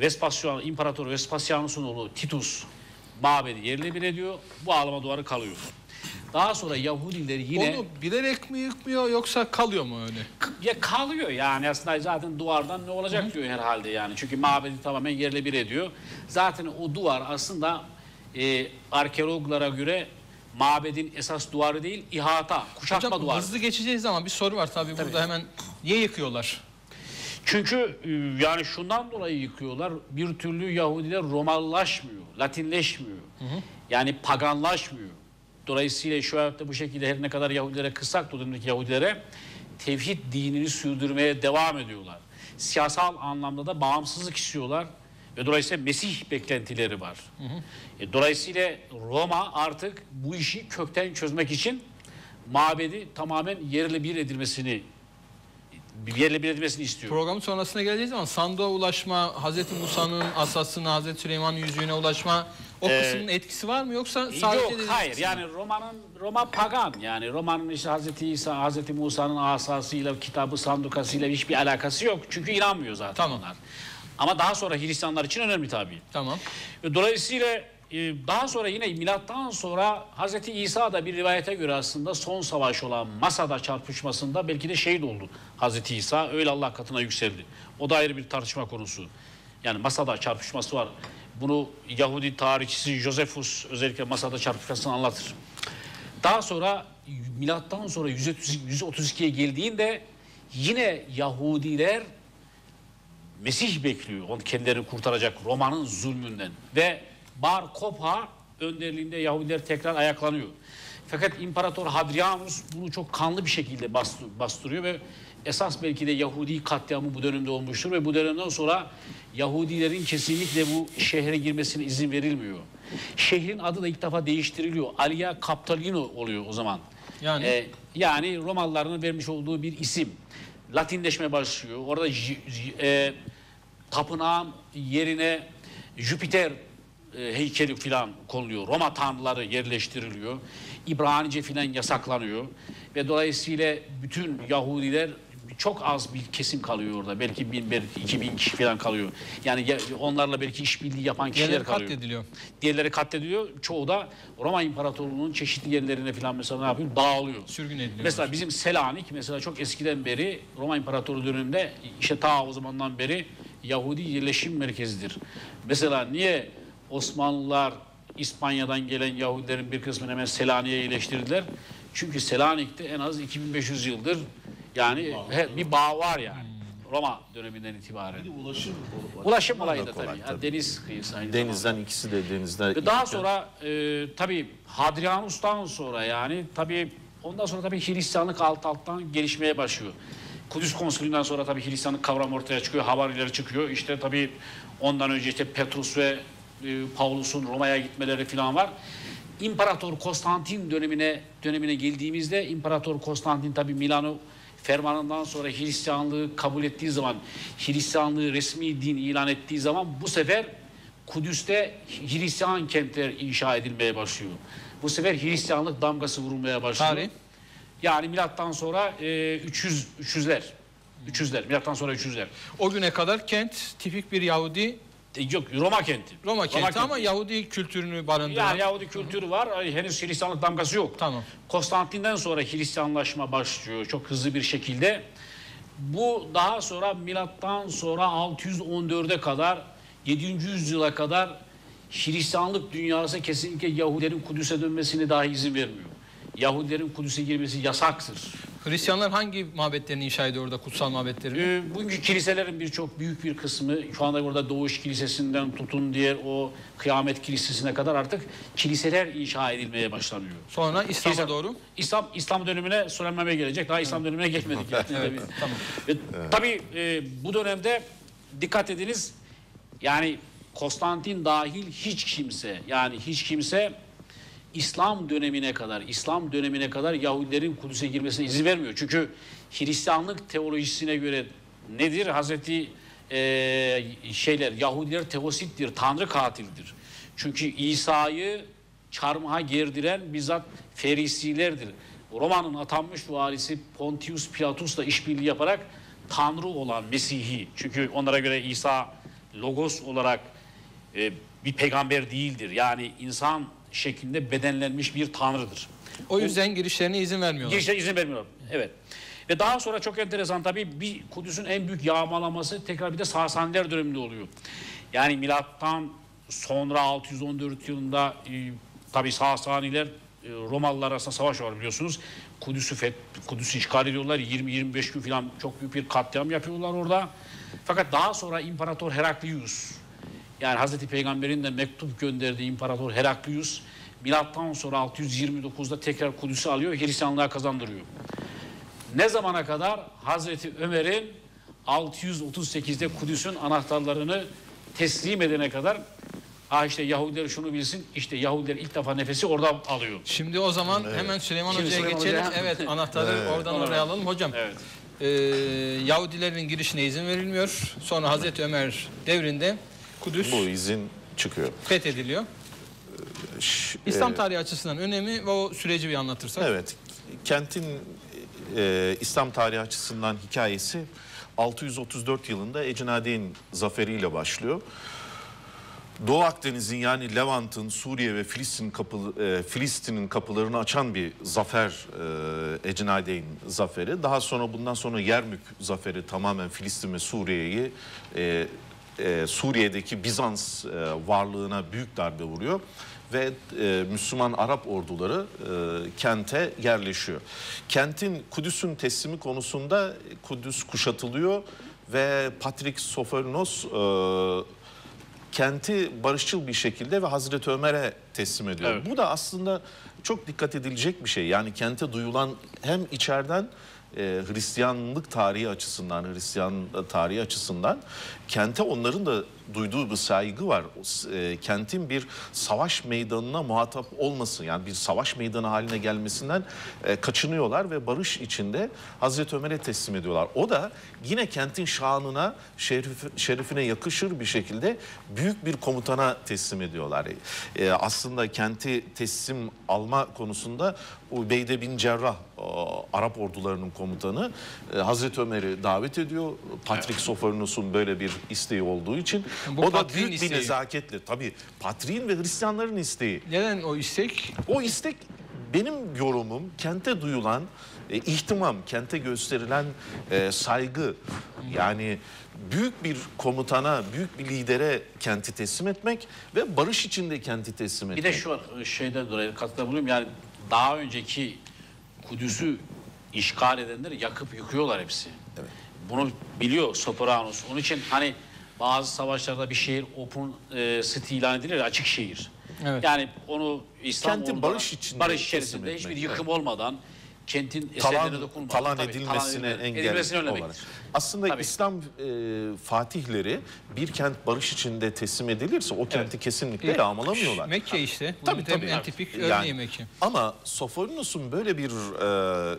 Vespasyan, İmparator Vespasyanus'un oğlu Titus Mabed'i yerle bir ediyor. Bu ağlama duvarı kalıyor. Daha sonra Yahudiler yine... Onu bilerek mi yıkmıyor yoksa kalıyor mu öyle? Ya kalıyor yani aslında zaten duvardan ne olacak, hı-hı, diyor herhalde yani. Çünkü mabedi tamamen yerle bir ediyor. Zaten o duvar aslında e, arkeologlara göre mabedin esas duvarı değil, ihata, kuşatma hocam, duvarı. Hızlı geçeceğiz ama bir soru var tabii, tabii burada hemen. Niye yıkıyorlar? Çünkü yani şundan dolayı yıkıyorlar. Bir türlü Yahudiler Romalılaşmıyor, Latinleşmiyor. Hı hı. Yani paganlaşmıyor. Dolayısıyla şu hafta bu şekilde her ne kadar Yahudilere kısak dönemdeki Yahudilere tevhid dinini sürdürmeye devam ediyorlar. Siyasal anlamda da bağımsızlık istiyorlar ve dolayısıyla Mesih beklentileri var. Hı hı. E, dolayısıyla Roma artık bu işi kökten çözmek için mabedi tamamen yerle bir edilmesini bir yerle bir edilmesini istiyor. Programın sonrasına geleceğiz ama sandığa ulaşma, Hazreti Musa'nın asasına, Hazreti Süleyman'ın yüzüğüne ulaşma, o ee, kısmının etkisi var mı yoksa sadece... Yok, hayır. Yani Roma'nın, Roma pagan. Yani Roma'nın işte Hazreti İsa, Hazreti Musa'nın asasıyla, kitabı, sandukasıyla hiçbir alakası yok. Çünkü inanmıyor zaten, tamam, onlar. Ama daha sonra Hristiyanlar için önemli tabii. Tamam. Dolayısıyla daha sonra yine milattan sonra Hazreti İsa da bir rivayete göre aslında son savaş olan Masada çarpışmasında belki de şehit oldu Hazreti İsa. Öyle Allah katına yükseldi. O da ayrı bir tartışma konusu. Yani Masada çarpışması var. Bunu Yahudi tarihçisi Josephus özellikle Masada çarpışmasını anlatır. Daha sonra milattan sonra yüz otuz iki'ye geldiğinde yine Yahudiler Mesih bekliyor. Onu kendilerini kurtaracak Roma'nın zulmünden ve Bar Kopa önderliğinde Yahudiler tekrar ayaklanıyor. Fakat İmparator Hadrianus bunu çok kanlı bir şekilde bastırıyor ve esas belki de Yahudi katliamı bu dönemde olmuştur ve bu dönemden sonra Yahudilerin kesinlikle bu şehre girmesine izin verilmiyor. Şehrin adı da ilk defa değiştiriliyor. Alia Capitolina oluyor o zaman. Yani, ee, yani Romalıların vermiş olduğu bir isim. Latinleşme başlıyor. Orada e, tapınağın yerine Jüpiter heykeli filan konuluyor. Roma tanrıları yerleştiriliyor. İbranice filan yasaklanıyor. Ve dolayısıyla bütün Yahudiler çok az bir kesim kalıyor orada. Belki bin, belki iki bin kişi filan kalıyor. Yani onlarla belki işbirliği yapan kişiler Diğerleri kalıyor. Katlediliyor. Diğerleri katlediliyor. Çoğu da Roma İmparatorluğu'nun çeşitli yerlerine filan mesela ne yapıyor? Dağılıyor. Sürgün ediliyor. Mesela bizim Selanik mesela çok eskiden beri Roma İmparatorluğu döneminde işte ta o zamandan beri Yahudi yerleşim merkezidir. Mesela niye Osmanlılar İspanya'dan gelen Yahudilerin bir kısmını hemen Selanik'e iyileştirdiler? Çünkü Selanik'te en az iki bin beş yüz yıldır yani bağ, bir bağ var yani. Roma döneminden itibaren. Ulaşım, ulaşım olayı da tabii. Kolay, tabii. Deniz kıyısı. Denizden zaman. İkisi de denizden. Daha sonra e, tabii Hadrianus'tan sonra yani tabii ondan sonra tabii Hristiyanlık alt alttan gelişmeye başlıyor. Kudüs Konsülü'nden sonra tabii Hristiyanlık kavramı ortaya çıkıyor. Havarileri çıkıyor. İşte tabii ondan önce işte Petrus ve Paulus'un Roma'ya gitmeleri falan var. İmparator Konstantin dönemine dönemine geldiğimizde İmparator Konstantin tabii Milano fermanından sonra Hristiyanlığı kabul ettiği zaman, Hristiyanlığı resmi din ilan ettiği zaman bu sefer Kudüs'te Hristiyan kentler inşa edilmeye başlıyor. Bu sefer Hristiyanlık damgası vurulmaya başlıyor. Tarih? Yani milattan sonra üç yüz üçler. üç yüzler. Milattan sonra üç yüzler. O güne kadar kent tipik bir Yahudi Yok Roma kenti. Roma kenti Roma ama kenti. Yahudi kültürünü barındıran. Yani Yahudi kültürü var. Henüz Hristiyanlık damgası yok. Tamam. Konstantin'den sonra Hristiyanlaşma başlıyor çok hızlı bir şekilde. Bu daha sonra milattan sonra altı yüz on dört'e kadar yedinci yüzyıla kadar Hristiyanlık dünyası kesinlikle Yahudilerin Kudüs'e dönmesine dahi izin vermiyor. Yahudilerin Kudüs'e girmesi yasaktır. Hristiyanlar hangi mabetlerini inşa ediyor orada, kutsal mabetlerini? Ee, bugünkü kiliselerin birçok büyük bir kısmı şu anda burada Doğuş Kilisesi'nden tutun diğer o Kıyamet Kilisesi'ne kadar artık kiliseler inşa edilmeye başlanıyor. Sonra İslam'a İslam, doğru? İslam İslam dönemine söylenmeme gelecek. Daha İslam, evet, dönemine geçmedik. Yani, evet, tabii. Tamam. E, tabii e, bu dönemde dikkat ediniz yani Konstantin dahil hiç kimse, yani hiç kimse İslam dönemine kadar, İslam dönemine kadar Yahudilerin Kudüs'e girmesine izin vermiyor. Çünkü Hristiyanlık teolojisine göre nedir? Hazreti e, şeyler, Yahudiler teosittir, Tanrı katilidir. Çünkü İsa'yı çarmıha gerdiren bizzat Ferisilerdir. Roma'nın atanmış valisi Pontius Pilatus'la işbirliği yaparak Tanrı olan Mesih'i, çünkü onlara göre İsa Logos olarak e, bir peygamber değildir. Yani insan şeklinde bedenlenmiş bir tanrıdır. O yüzden o, girişlerine izin vermiyorlar. Girişlerine izin vermiyorlar, evet. Ve daha sonra çok enteresan tabii, bir Kudüs'ün en büyük yağmalaması tekrar bir de Sasaniler döneminde oluyor. Yani milattan sonra altı yüz on dört yılında e, tabii Sasaniler Romalılar arasında savaş var biliyorsunuz. Kudüs'ü feth, Kudüs'ü işgal ediyorlar. yirmi yirmi beş gün falan çok büyük bir katliam yapıyorlar orada. Fakat daha sonra İmparator Heraklius, yani Hazreti Peygamber'in de mektup gönderdiği İmparator Heraklius, milattan sonra altı yüz yirmi dokuz'da tekrar Kudüs'ü alıyor, Hristiyanlığa kazandırıyor. Ne zamana kadar? Hazreti Ömer'in altı yüz otuz sekiz'de Kudüs'ün anahtarlarını teslim edene kadar. Ha işte Yahudiler şunu bilsin, işte Yahudiler ilk defa nefesi orada alıyor. Şimdi o zaman evet, hemen Süleyman Şimdi Hoca'ya Süleyman geçelim. Hocam. Evet, anahtarı evet, oradan oraya alalım. Hocam, evet. e, Yahudilerin girişine izin verilmiyor. Sonra Hazreti Ömer devrinde Kudüs, bu izin çıkıyor, fethediliyor. Ş İslam tarihi açısından önemi ve o süreci bir anlatırsak. Evet, kentin e, İslam tarihi açısından hikayesi altı yüz otuz dört yılında Ecnadeyn zaferiyle başlıyor. Doğu Akdeniz'in, yani Levant'ın, Suriye ve Filistin kapı, e, Filistin'in kapılarını açan bir zafer e, Ecnadeyn zaferi. Daha sonra, bundan sonra Yermük zaferi tamamen Filistin ve Suriye'yi, e, e, Suriye'deki Bizans e, varlığına büyük darbe vuruyor. Ve e, Müslüman Arap orduları e, kente yerleşiyor. Kentin, Kudüs'ün teslimi konusunda Kudüs kuşatılıyor ve Patrik Sophronos... E, kenti barışçıl bir şekilde ve Hazreti Ömer'e teslim ediyor. Evet. Bu da aslında çok dikkat edilecek bir şey. Yani kente duyulan, hem içeriden e, Hristiyanlık tarihi açısından, Hristiyan tarihi açısından kente onların da duyduğu bir saygı var. E, kentin bir savaş meydanına muhatap olması, yani bir savaş meydanı haline gelmesinden e, kaçınıyorlar ve barış içinde Hazreti Ömer'e teslim ediyorlar. O da yine kentin şanına, şerif, şerifine yakışır bir şekilde büyük bir komutana teslim ediyorlar. E, aslında kenti teslim alma konusunda Ubeyde bin Cerrah, e, Arap ordularının komutanı, e, Hazreti Ömer'i davet ediyor. Patrik Sophronos'un böyle bir isteği olduğu için. Bu o da büyük isteği, bir nezaketle. Tabii Patriğin ve Hristiyanların isteği. Neden o istek? O istek, benim yorumum, kente duyulan e, ihtimam, kente gösterilen e, saygı. Yani büyük bir komutana, büyük bir lidere kenti teslim etmek ve barış içinde kenti teslim etmek. Bir de şu var, şeyden dolayı katkıda buluyorum. Yani daha önceki Kudüs'ü işgal edenleri yakıp yıkıyorlar hepsi. Evet. Bunu biliyor Sophronos. Onun için hani bazı savaşlarda bir şehir open e, city ilan edilir, açık şehir. Evet. Yani onu İstanbul'da barış içinde, barış içerisinde hiçbir yıkım evet, olmadan, kentin talan, dokunmadan, talan tabii, edilmesine engel olarak. Aslında tabii, İslam e, fatihleri bir kent barış içinde teslim edilirse o kenti evet, kesinlikle e, yağmalamıyorlar. Mekke işte. Tabii tabii. En tipik örneği yani, Mekke. Ama Sophronos'un böyle bir e,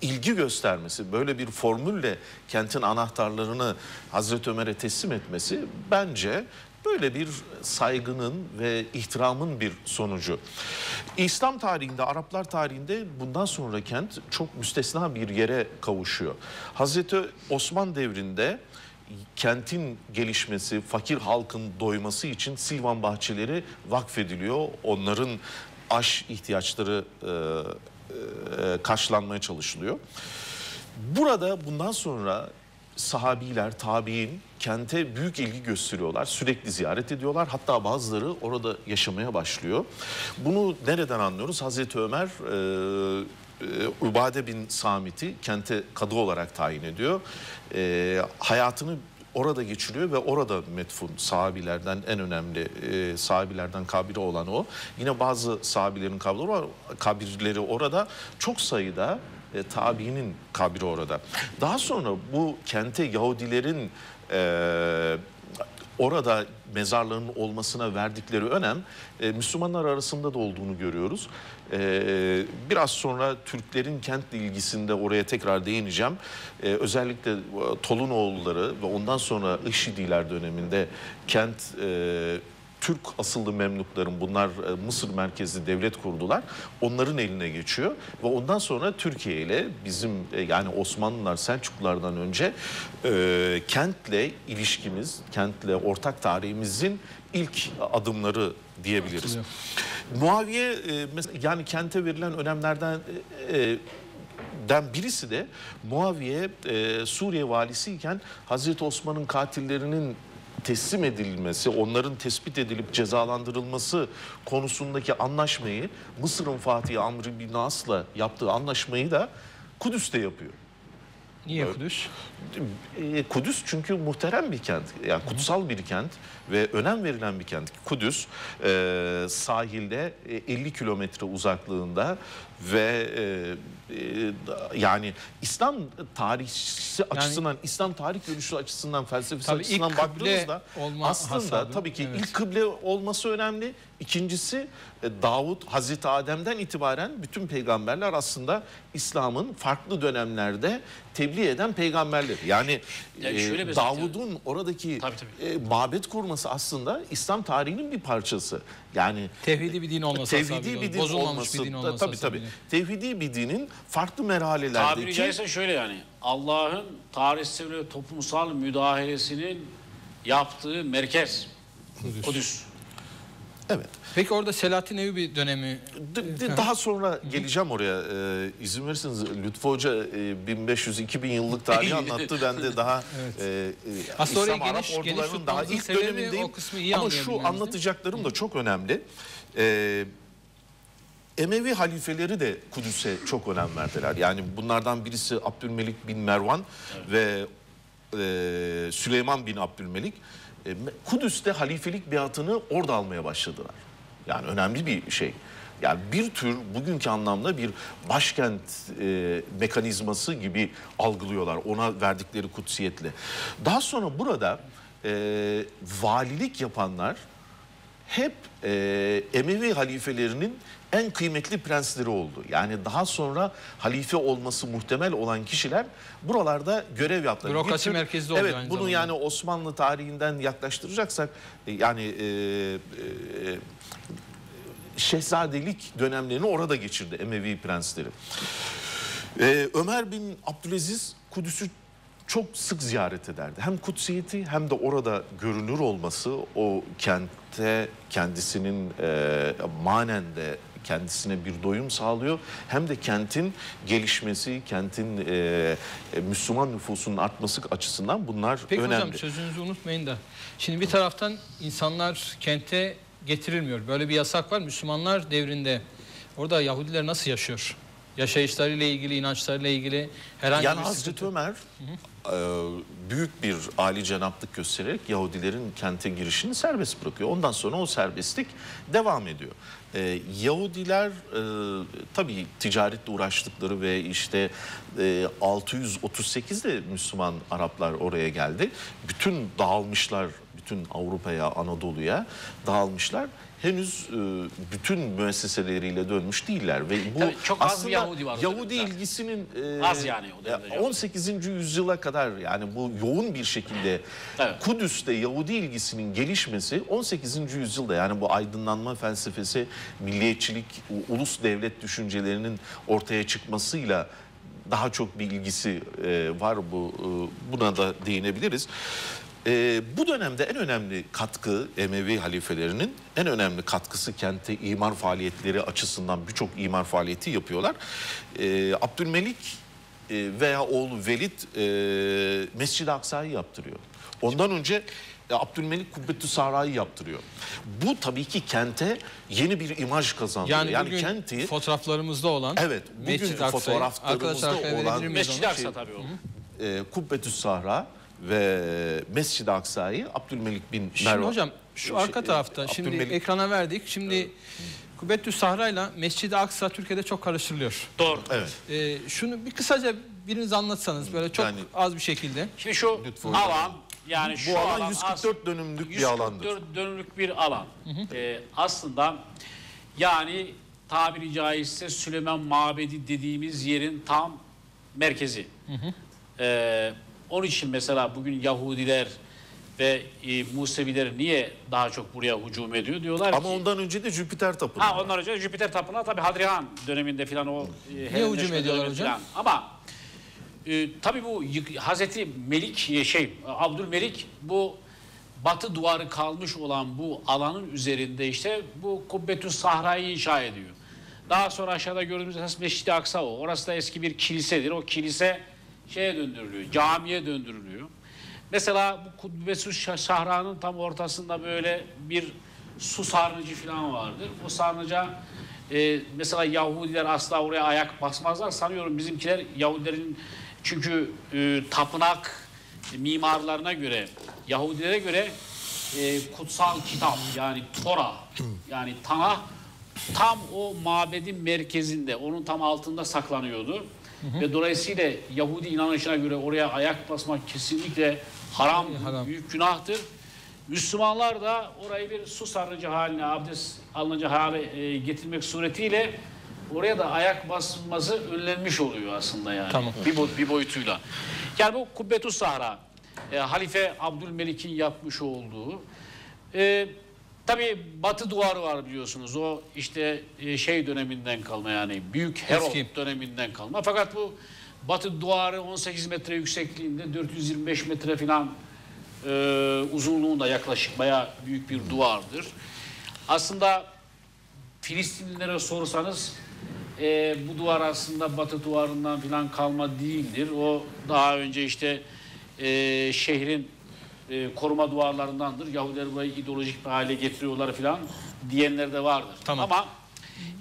ilgi göstermesi, böyle bir formülle kentin anahtarlarını Hazreti Ömer'e teslim etmesi bence böyle bir saygının ve ihtiramın bir sonucu. İslam tarihinde, Araplar tarihinde bundan sonra kent çok müstesna bir yere kavuşuyor. Hazreti Osman devrinde kentin gelişmesi, fakir halkın doyması için Silvan bahçeleri vakfediliyor. Onların aş ihtiyaçları e, karşılanmaya çalışılıyor. Burada bundan sonra sahabiler, tabiin kente büyük ilgi gösteriyorlar. Sürekli ziyaret ediyorlar. Hatta bazıları orada yaşamaya başlıyor. Bunu nereden anlıyoruz? Hazreti Ömer e, e, Ubade bin Samit'i kente kadı olarak tayin ediyor. E, hayatını orada geçiriyor ve orada metfun, sahabilerden en önemli e, sahabilerden kabiri olan o. Yine bazı sahabilerin kabirleri, var, kabirleri orada. Çok sayıda e, tabiinin kabiri orada. Daha sonra bu kente Yahudilerin e, orada mezarlarının olmasına verdikleri önem e, Müslümanlar arasında da olduğunu görüyoruz. E, biraz sonra Türklerin kentle ilgisinde oraya tekrar değineceğim. E, özellikle Tolunoğulları ve ondan sonra İşidiler döneminde kent e, Türk asıllı Memlukların, bunlar Mısır merkezli devlet kurdular. Onların eline geçiyor ve ondan sonra Türkiye ile bizim, yani Osmanlılar, Selçuklulardan önce e, kentle ilişkimiz, kentle ortak tarihimizin ilk adımları diyebiliriz. Muaviye e, yani kente verilen önemlerden e, den birisi de Muaviye e, Suriye valisiyken Hazreti Osman'ın katillerinin teslim edilmesi, onların tespit edilip cezalandırılması konusundaki anlaşmayı, Mısır'ın Fatihi Amr bin As'la yaptığı anlaşmayı da Kudüs'te yapıyor. Niye Kudüs? Kudüs çünkü muhterem bir kent, yani kutsal bir kent ve önem verilen bir kent. Kudüs sahilde elli kilometre uzaklığında ve yani İslam tarihçisi yani, açısından, İslam tarih görüşü açısından, felsefesi açısından baktığımızda aslında hasadım, tabii ki evet. ilk kıble olması önemli. İkincisi Davut, Hazreti Adem'den itibaren bütün peygamberler aslında İslam'ın farklı dönemlerde tebliğ eden peygamberler. Yani, yani e, Davud'un oradaki tabii, tabii. E, mabet kurması aslında İslam tarihinin bir parçası. Yani tevhidi bir din olması, tevhidi bir din olması, bir din olması tabii tabii. Tevhidi bir dinin farklı merhalelerdeki. Tabiri caizse şöyle, yani Allah'ın tarihsel ve toplumsal müdahalesinin yaptığı merkez Kudüs. Kudüs. Evet. Peki orada Selahattin Eyyubi dönemi... Daha sonra geleceğim oraya. Ee, izin verirseniz Lütfü Hoca bin beş yüz iki bin yıllık tarihi anlattı. Ben de daha evet. e, İslam Arap geniş, ordularının geniş daha ilk dönemindeyim. Ama şu anlatacaklarım da çok önemli. Ee, Emevi halifeleri de Kudüs'e çok önem verdiler. Yani bunlardan birisi Abdülmelik bin Mervan evet. ve e, Süleyman bin Abdülmelik. Kudüs'te halifelik biatını orada almaya başladılar. Yani önemli bir şey. Yani bir tür bugünkü anlamda bir başkent e, mekanizması gibi algılıyorlar ona verdikleri kutsiyetle. Daha sonra burada e, valilik yapanlar hep e, Emevi halifelerinin en kıymetli prensleri oldu. Yani daha sonra halife olması muhtemel olan kişiler buralarda görev yaptılar. Bürokrasi merkezde oldu. Evet, aynı bunu zamanda. Yani Osmanlı tarihinden yaklaştıracaksak, yani e, e, şehzadelik dönemlerini orada geçirdi Emevi prensleri. E, Ömer bin Abdülaziz Kudüs'ü çok sık ziyaret ederdi. Hem kutsiyeti hem de orada görünür olması, o kente kendisinin e, manen de kendisine bir doyum sağlıyor. Hem de kentin gelişmesi, kentin e, Müslüman nüfusunun artması açısından bunlar Peki önemli. Peki hocam, sözünüzü unutmayın da. Şimdi bir taraftan insanlar kente getirilmiyor. Böyle bir yasak var. Müslümanlar devrinde orada Yahudiler nasıl yaşıyor? Yaşayışlarıyla ilgili, inançlarıyla ilgili herhangi yani bir Hazreti sıkıntı. Ömer e, büyük bir âlicenaplık göstererek Yahudilerin kente girişini serbest bırakıyor. Ondan sonra o serbestlik devam ediyor. Ee, Yahudiler e, tabii ticaretle uğraştıkları ve işte e, altı yüz otuz sekiz'de Müslüman Araplar oraya geldi. Bütün dağılmışlar, bütün Avrupa'ya, Anadolu'ya dağılmışlar. Henüz e, bütün müesseseleriyle dönmüş değiller ve bu tabii çok aslında az Yahudi, var Yahudi ilgisinin e, az yani on sekizinci yüzyıla kadar, yani bu yoğun bir şekilde evet. Kudüs'te Yahudi ilgisinin gelişmesi on sekizinci yüzyılda, yani bu aydınlanma felsefesi, milliyetçilik, ulus devlet düşüncelerinin ortaya çıkmasıyla daha çok bir ilgisi e, var, bu e, buna da değinebiliriz. Ee, bu dönemde en önemli katkı, Emevi halifelerinin en önemli katkısı kente imar faaliyetleri açısından, birçok imar faaliyeti yapıyorlar. Ee, Abdülmelik e, veya oğlu Velid e, Mescid-i Aksa'yı yaptırıyor. Ondan önce e, Abdülmelik Kubbetü's-sahra'yı yaptırıyor. Bu tabii ki kente yeni bir imaj kazandırıyor. Yani, yani kenti, fotoğraflarımızda olan, evet, bugün fotoğraflarımızda olan Mescid-i Aksa şey, tabii o. E, Kubbetü's-sahra ve Mescid-i Aksa'yı Abdülmelik bin Mervan. Şimdi hocam şu arka tarafta şimdi Abdülmelik... ekrana verdik. Şimdi evet. Kubbetü's-sahra ile Mescid-i Aksa Türkiye'de çok karıştırılıyor. Doğru. Evet. Ee, şunu bir kısaca biriniz anlatsanız böyle çok yani, az bir şekilde. Şimdi şu avam Yani şu bu alan, alan yüz kırk dört dönümlük bir alandır. yüz kırk dört dönümlük bir alan. Hı hı. Ee, aslında yani tabiri caizse Süleyman Mabedi dediğimiz yerin tam merkezi. Hı hı. Ee, onun için mesela bugün Yahudiler ve e, Museviler niye daha çok buraya hücum ediyor diyorlar ama ki. Ama ondan önce de Jüpiter Tapınağı. Ha, ondan önce Jüpiter Tapınağı tabii Hadrian döneminde filan o. E, niye hücum ediyorlar hocam? Falan. Ama e, tabii bu Hazreti Melik şey Abdülmelik bu batı duvarı kalmış olan bu alanın üzerinde işte bu Kubbetü's-sahra'yı inşa ediyor. Daha sonra aşağıda gördüğümüz Mescid-i Aksa o. Orası da eski bir kilisedir. O kilise şeye döndürülüyor, camiye döndürülüyor. Mesela bu Kubbetü's-sahra'nın tam ortasında böyle bir su sarnıcı falan vardır. O sarnıca e, mesela Yahudiler asla oraya ayak basmazlar. Sanıyorum bizimkiler Yahudilerin çünkü e, tapınak e, mimarlarına göre, Yahudilere göre e, kutsal kitap yani Tora yani Tanah tam o mabedin merkezinde, onun tam altında saklanıyordu. Hı hı. Ve dolayısıyla Yahudi inanışına göre oraya ayak basmak kesinlikle haram, haram. büyük günahtır. Müslümanlar da orayı bir su sarnıcı haline, abdest alınca hale e, getirmek suretiyle oraya da ayak basılması önlenmiş oluyor aslında yani. Tamam. Bir, boy, bir boyutuyla. Yani bu Kubbetü's-sahra, e, Halife Abdülmelik'in yapmış olduğu. E, Tabii batı duvarı var biliyorsunuz. O işte şey döneminden kalma yani Büyük Herod Eski. döneminden kalma. Fakat bu batı duvarı on sekiz metre yüksekliğinde dört yüz yirmi beş metre falan e, uzunluğunda yaklaşık bayağı büyük bir duvardır. Aslında Filistinlilere sorsanız e, bu duvar aslında batı duvarından falan kalma değildir. O daha önce işte e, şehrin E, koruma duvarlarındandır. Yahudiler burayı ideolojik bir hale getiriyorlar filan diyenler de vardır. Tamam. Ama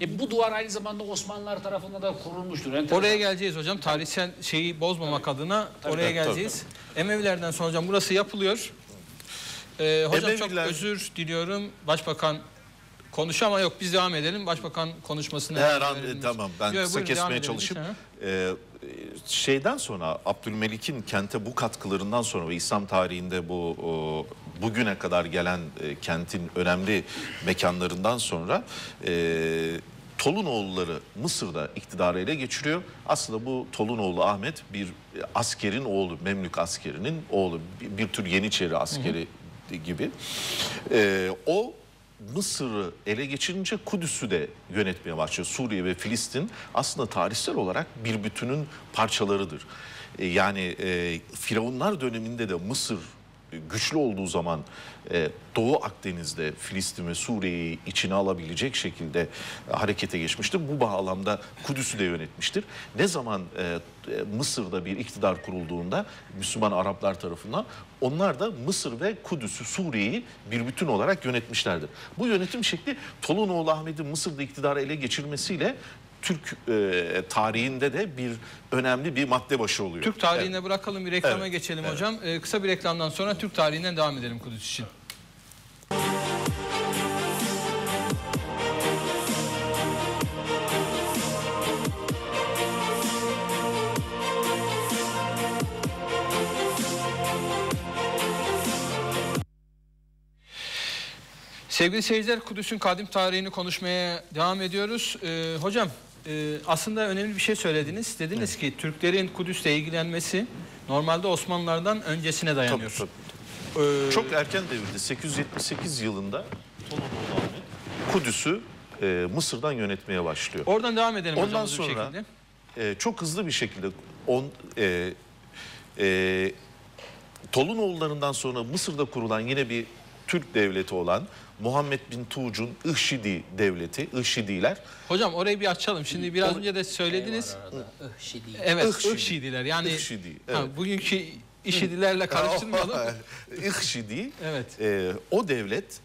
e, bu duvar aynı zamanda Osmanlılar tarafından da korunmuştur. Enteresan. Oraya geleceğiz hocam. Tarihsel şeyi bozmamak tabii. adına tabii, oraya tabii, geleceğiz. Tabii. Emevilerden sonra hocam burası yapılıyor. Ee, hocam Emeviler... çok özür diliyorum. Başbakan konuşuyor ama yok biz devam edelim. Başbakan konuşmasını... Her an e, tamam ben Yo, kısa buyurun, kesmeye çalışıp... Şeyden sonra Abdülmelik'in kente bu katkılarından sonra ve İslam tarihinde bu o, bugüne kadar gelen e, kentin önemli mekanlarından sonra e, Tolunoğulları Mısır'da iktidarı ele geçiriyor. Aslında bu Tolunoğlu Ahmet bir askerin oğlu, Memlük askerinin oğlu, bir, bir tür Yeniçeri askeri hı hı. gibi. E, o Mısır'ı ele geçirince Kudüs'ü de yönetmeye başlıyor. Suriye ve Filistin aslında tarihsel olarak bir bütünün parçalarıdır. Yani e, Firavunlar döneminde de Mısır güçlü olduğu zaman e, Doğu Akdeniz'de Filistin ve Suriye'yi içine alabilecek şekilde harekete geçmiştir. Bu bağlamda Kudüs'ü de yönetmiştir. Ne zaman e, Mısır'da bir iktidar kurulduğunda Müslüman Araplar tarafından onlar da Mısır ve Kudüs'ü, Suriye'yi bir bütün olarak yönetmişlerdir. Bu yönetim şekli Tolunoğlu Ahmet'in Mısır'da iktidarı ele geçirmesiyle Türk e, tarihinde de bir önemli bir madde başı oluyor. Türk tarihine evet. bırakalım bir reklama evet. geçelim evet. hocam. E, kısa bir reklamdan sonra Türk tarihinden devam edelim Kudüs için. Evet. Sevgili seyirciler, Kudüs'ün kadim tarihini konuşmaya devam ediyoruz. Ee, hocam, e, aslında önemli bir şey söylediniz. Dediniz evet. ki Türklerin Kudüs'le ilgilenmesi normalde Osmanlılardan öncesine dayanıyor. Tabii, tabii. Ee, Çok erken devirde, sekiz yüz yetmiş sekiz yılında Kudüs'ü e, Mısır'dan yönetmeye başlıyor. Oradan devam edelim. Ondan hocam, sonra e, çok hızlı bir şekilde... On, e, e, Tolunoğullarından sonra Mısır'da kurulan yine bir Türk devleti olan Muhammed bin Tuğc'un İhşidi devleti, İhşidiler. Hocam orayı bir açalım. Şimdi biraz önce de söylediniz. İhşidi. Evet, İhşidiler. İhşidi. Yani İhşidi, evet. ha, bugünkü İhşidilerle karıştırmayalım. İhşidi. Evet. E, o devlet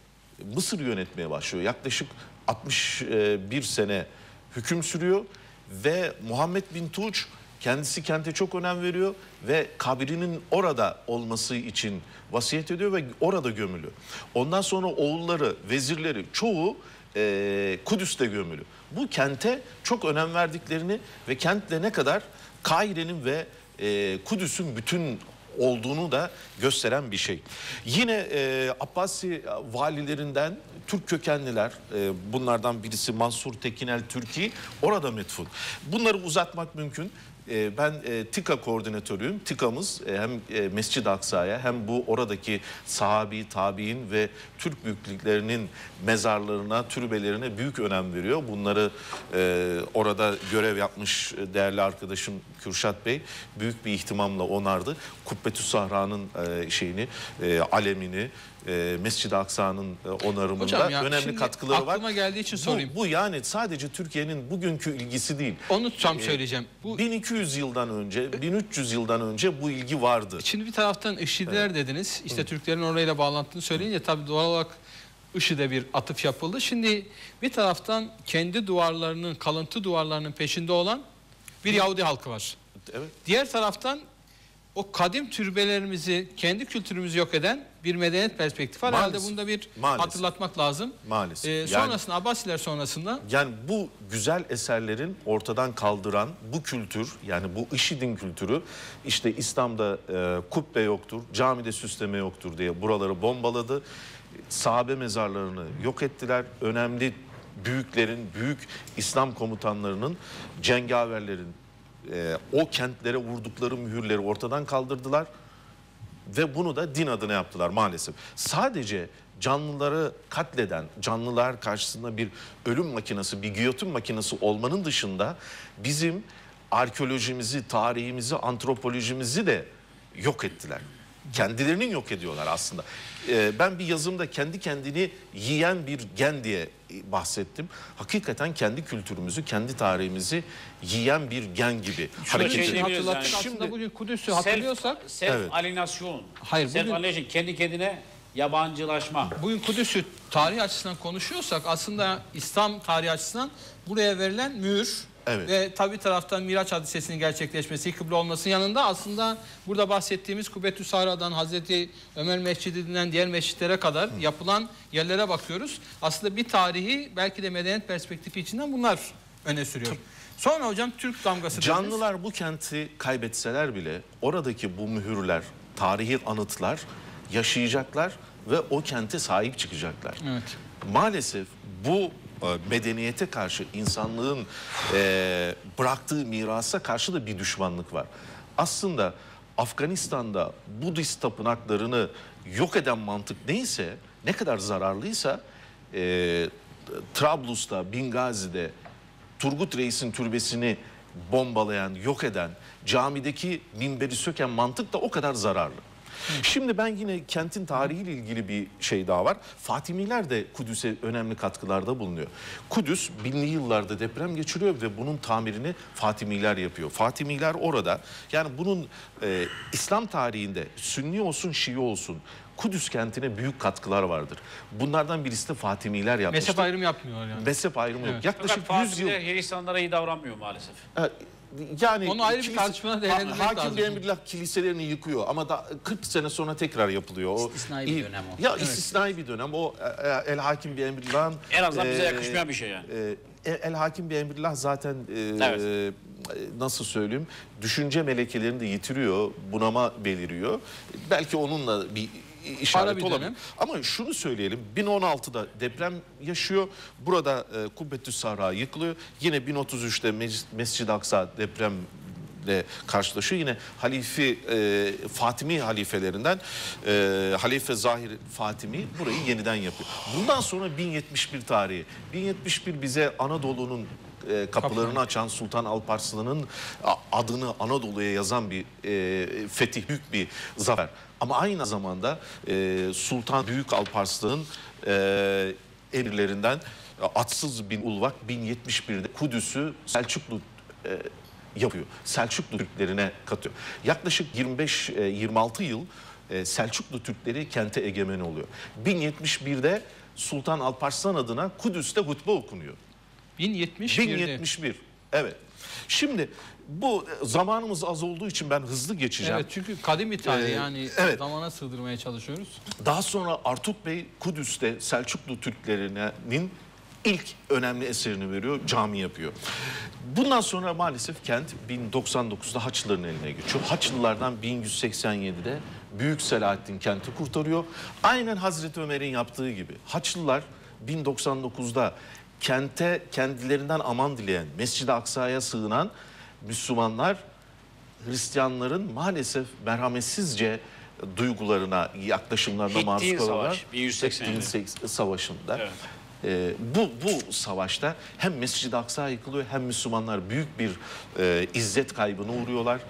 Mısır yönetmeye başlıyor. Yaklaşık altmış bir sene hüküm sürüyor ve Muhammed bin Tuğc kendisi kente çok önem veriyor ve kabrinin orada olması için vasiyet ediyor ve orada gömülü. Ondan sonra oğulları, vezirleri çoğu e, Kudüs'te gömülü. Bu kente çok önem verdiklerini ve kentle ne kadar Kaire'nin ve e, Kudüs'ün bütün olduğunu da gösteren bir şey. Yine e, Abbasi valilerinden Türk kökenliler, e, bunlardan birisi Mansur Tekinel Türki, orada metfun. Bunları uzatmak mümkün. Ben TİKA koordinatörüyüm. TİKA'mız hem Mescid-i Aksa'ya hem bu oradaki sahabi, tabi'in ve Türk büyüklüklerinin mezarlarına, türbelerine büyük önem veriyor. Bunları orada görev yapmış değerli arkadaşım Kürşat Bey büyük bir ihtimamla onardı. Kubbetü's-sahra'nın şeyini, alemini, Mescid-i Aksa'nın onarımında hocam ya, önemli katkıları aklıma var. Aklıma geldiği için bu, sorayım. Bu yani sadece Türkiye'nin bugünkü ilgisi değil. Onu tam ee, söyleyeceğim. Bu... bin iki yüz yıldan önce, bin üç yüz yıldan önce bu ilgi vardı. Şimdi bir taraftan IŞİD'ler evet. dediniz. İşte Hı. Türklerin orayla bağlantını söyleyince tabii doğal olarak IŞİD'e bir atıf yapıldı. Şimdi bir taraftan kendi duvarlarının, kalıntı duvarlarının peşinde olan bir Hı. Yahudi halkı var. Evet. Diğer taraftan o kadim türbelerimizi, kendi kültürümüzü yok eden bir medeniyet perspektifi var. Maalesef. Herhalde bunda bir Maalesef. hatırlatmak lazım. Maalesef. Ee, sonrasında yani, Abbasiler sonrasında. Yani bu güzel eserlerin ortadan kaldıran bu kültür, yani bu IŞİD'in kültürü, işte İslam'da e, kubbe yoktur, camide süsleme yoktur diye buraları bombaladı. Sahabe mezarlarını yok ettiler. Önemli büyüklerin, büyük İslam komutanlarının, cengaverlerin, E, o kentlere vurdukları mühürleri ortadan kaldırdılar ve bunu da din adına yaptılar maalesef. Sadece canlıları katleden, canlılar karşısında bir ölüm makinesi, bir giyotin makinesi olmanın dışında bizim arkeolojimizi, tarihimizi, antropolojimizi de yok ettiler. Kendilerinin yok ediyorlar aslında. E, ben bir yazımda kendi kendini yiyen bir gen diye bahsettim. Hakikaten kendi kültürümüzü, kendi tarihimizi yiyen bir gen gibi hareket ediyoruz. Yani. Şimdi bugün Kudüs'ü hatırlıyorsak self, self evet. alienasyon. Hayır, self bugün, alienasyon, kendi kendine yabancılaşma. Bugün Kudüs'ü tarih açısından konuşuyorsak aslında İslam tarihi açısından buraya verilen mühür evet. ve tabi taraftan Miraç hadisesinin gerçekleşmesi, kıble olmasının yanında aslında burada bahsettiğimiz Kubbetü's-sahra'dan, Hazreti Ömer Mescidi'nden diğer mescitlere kadar Hı. yapılan yerlere bakıyoruz. Aslında bir tarihi belki de medeniyet perspektifi içinden bunlar öne sürüyor. Sonra hocam Türk damgası. Canlılar dediniz. Bu kenti kaybetseler bile oradaki bu mühürler, tarihi anıtlar yaşayacaklar ve o kente sahip çıkacaklar. Evet. Maalesef bu medeniyete karşı, insanlığın e, bıraktığı mirasa karşı da bir düşmanlık var. Aslında Afganistan'da Budist tapınaklarını yok eden mantık neyse, ne kadar zararlıysa e, Trablus'ta, Bingazi'de Turgut Reis'in türbesini bombalayan, yok eden, camideki minberi söken mantık da o kadar zararlı. Şimdi ben yine kentin tarihiyle ilgili bir şey daha var. Fatimiler de Kudüs'e önemli katkılarda bulunuyor. Kudüs binli yıllarda deprem geçiriyor ve bunun tamirini Fatimiler yapıyor. Fatimiler orada, yani bunun e, İslam tarihinde Sünni olsun Şii olsun Kudüs kentine büyük katkılar vardır. Bunlardan birisi de Fatimiler yapmıştır. Mezhep ayrımı yapmıyorlar yani. Mezhep ayrımı evet. yok. Yaklaşık yüz yıl. Hristiyanlara iyi davranmıyor maalesef. Evet. Yani onu ayrı bir tartışmana değerlendirmek lazım. Hakim Bey'in kiliselerini yıkıyor ama da kırk sene sonra tekrar yapılıyor. O, istisnai bir dönem o. Ya evet. istisnai bir dönem. O El Hakim Bey'in en azından e, bize yakışmayan bir şey yani. E, El Hakim Bey'in zaten e, evet. e, nasıl söyleyeyim? Düşünce melekelerini de yitiriyor. Bunama beliriyor. Belki onunla bir işaret olabilir. Ama şunu söyleyelim. bin on altıda deprem yaşıyor. Burada e, Kubbetü's-sahra yıkılıyor. Yine bin otuz üçte Mescid-i Aksa depremle karşılaşıyor. Yine halifi e, Fatimi halifelerinden e, Halife Zahir Fatimi burayı yeniden yapıyor. Bundan sonra bin yetmiş bir tarihi. bin yetmiş bir bize Anadolu'nun kapılarını açan Sultan Alparslan'ın adını Anadolu'ya yazan bir e, fetih, büyük bir zafer. Ama aynı zamanda e, Sultan Büyük Alparslan'ın e, emirlerinden Atsız bin Ulvak bin yetmiş birde Kudüs'ü Selçuklu e, yapıyor. Selçuklu Türklerine katıyor. Yaklaşık yirmi beş yirmi altı yıl e, Selçuklu Türkleri kente egemen oluyor. bin yetmiş birde Sultan Alparslan adına Kudüs'te hutbe okunuyor. bin yetmiş bir. Evet. Şimdi bu zamanımız az olduğu için ben hızlı geçeceğim. Evet, çünkü kadim bir tarih ee, yani evet. zamana sığdırmaya çalışıyoruz. Daha sonra Artuk Bey Kudüs'te Selçuklu Türklerinin ilk önemli eserini veriyor, cami yapıyor. Bundan sonra maalesef kent bin doksan dokuzda Haçlıların eline geçiyor. Haçlılardan bin yüz seksen yedide Büyük Selahaddin kenti kurtarıyor. Aynen Hazreti Ömer'in yaptığı gibi Haçlılar bin doksan dokuzda kente kendilerinden aman dileyen, Mescid-i Aksa'ya sığınan Müslümanlar Hristiyanların maalesef merhametsizce duygularına, yaklaşımlarına maruz kalıyorlar. bin yüz seksen savaşında. Evet. Ee, bu, bu savaşta hem Mescid-i Aksa yıkılıyor hem Müslümanlar büyük bir e, izzet kaybına uğruyorlar.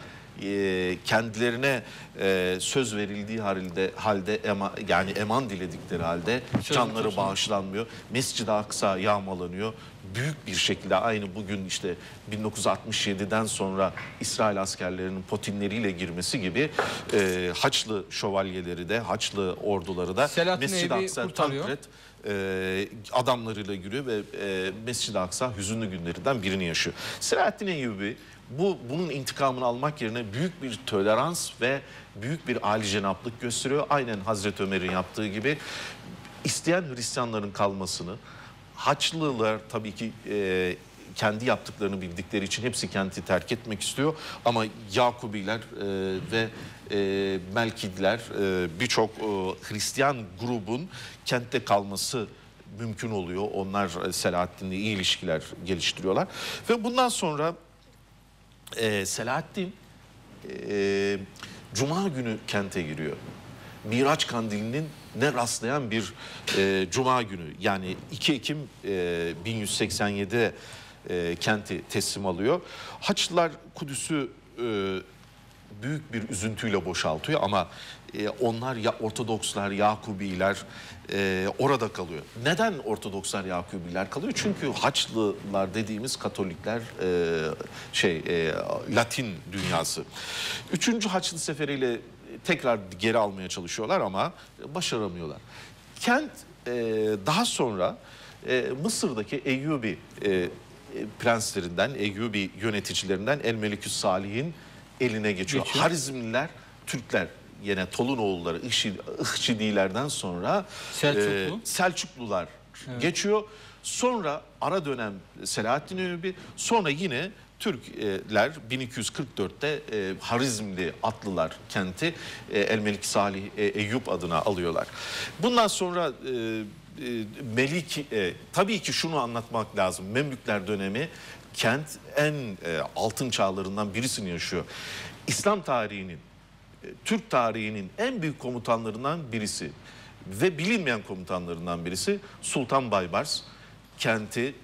E, kendilerine e, söz verildiği halde, halde ema, yani eman diledikleri halde söz canları olsun. Bağışlanmıyor. Mescid-i Aksa yağmalanıyor. Büyük bir şekilde aynı bugün işte bin dokuz yüz altmış yediden sonra İsrail askerlerinin potinleriyle girmesi gibi e, Haçlı şövalyeleri de, Haçlı orduları da Mescid-i Aksa Tankred e, adamlarıyla giriyor ve e, Mescid-i Aksa hüzünlü günlerinden birini yaşıyor. Selahaddin Eyyubi bu, bunun intikamını almak yerine büyük bir tolerans ve büyük bir âlicenaplık gösteriyor. Aynen Hazreti Ömer'in yaptığı gibi isteyen Hristiyanların kalmasını, Haçlılar tabii ki e, kendi yaptıklarını bildikleri için hepsi kenti terk etmek istiyor. Ama Yakubiler e, ve e, Melkidiler e, birçok e, Hristiyan grubun kentte kalması mümkün oluyor. Onlar Selahaddin'le iyi ilişkiler geliştiriyorlar. Ve bundan sonra e, Selahaddin e, Cuma günü kente giriyor. Miraç Kandili'nin ne rastlayan bir e, Cuma günü, yani iki Ekim e, bin yüz seksen yedide e, kenti teslim alıyor. Haçlılar Kudüs'ü e, büyük bir üzüntüyle boşaltıyor ama e, onlar ya Ortodokslar, Yakubiler e, orada kalıyor. Neden Ortodokslar, Yakubiler kalıyor? Çünkü Haçlılar dediğimiz Katolikler e, şey e, Latin dünyası. Üçüncü Haçlı seferiyle tekrar geri almaya çalışıyorlar ama başaramıyorlar. Kent e, daha sonra e, Mısır'daki Eyyubi e, prenslerinden, Eyyubi yöneticilerinden El-Melikü's Salih'in eline geçiyor. Geçiyor. Harizmliler, Türkler, yine Tolunoğulları, Ihşidilerden sonra Selçuklu. e, Selçuklular evet. geçiyor. Sonra ara dönem Selahaddin Eyyubi, sonra yine Türkler bin iki yüz kırk dörtte e, Harizmli atlılar kenti e, El-Melik Salih e, Eyyub adına alıyorlar. Bundan sonra e, e, Melik, e, tabii ki şunu anlatmak lazım. Memlükler dönemi kent en e, altın çağlarından birisini yaşıyor. İslam tarihinin, e, Türk tarihinin en büyük komutanlarından birisi ve bilinmeyen komutanlarından birisi Sultan Baybars kenti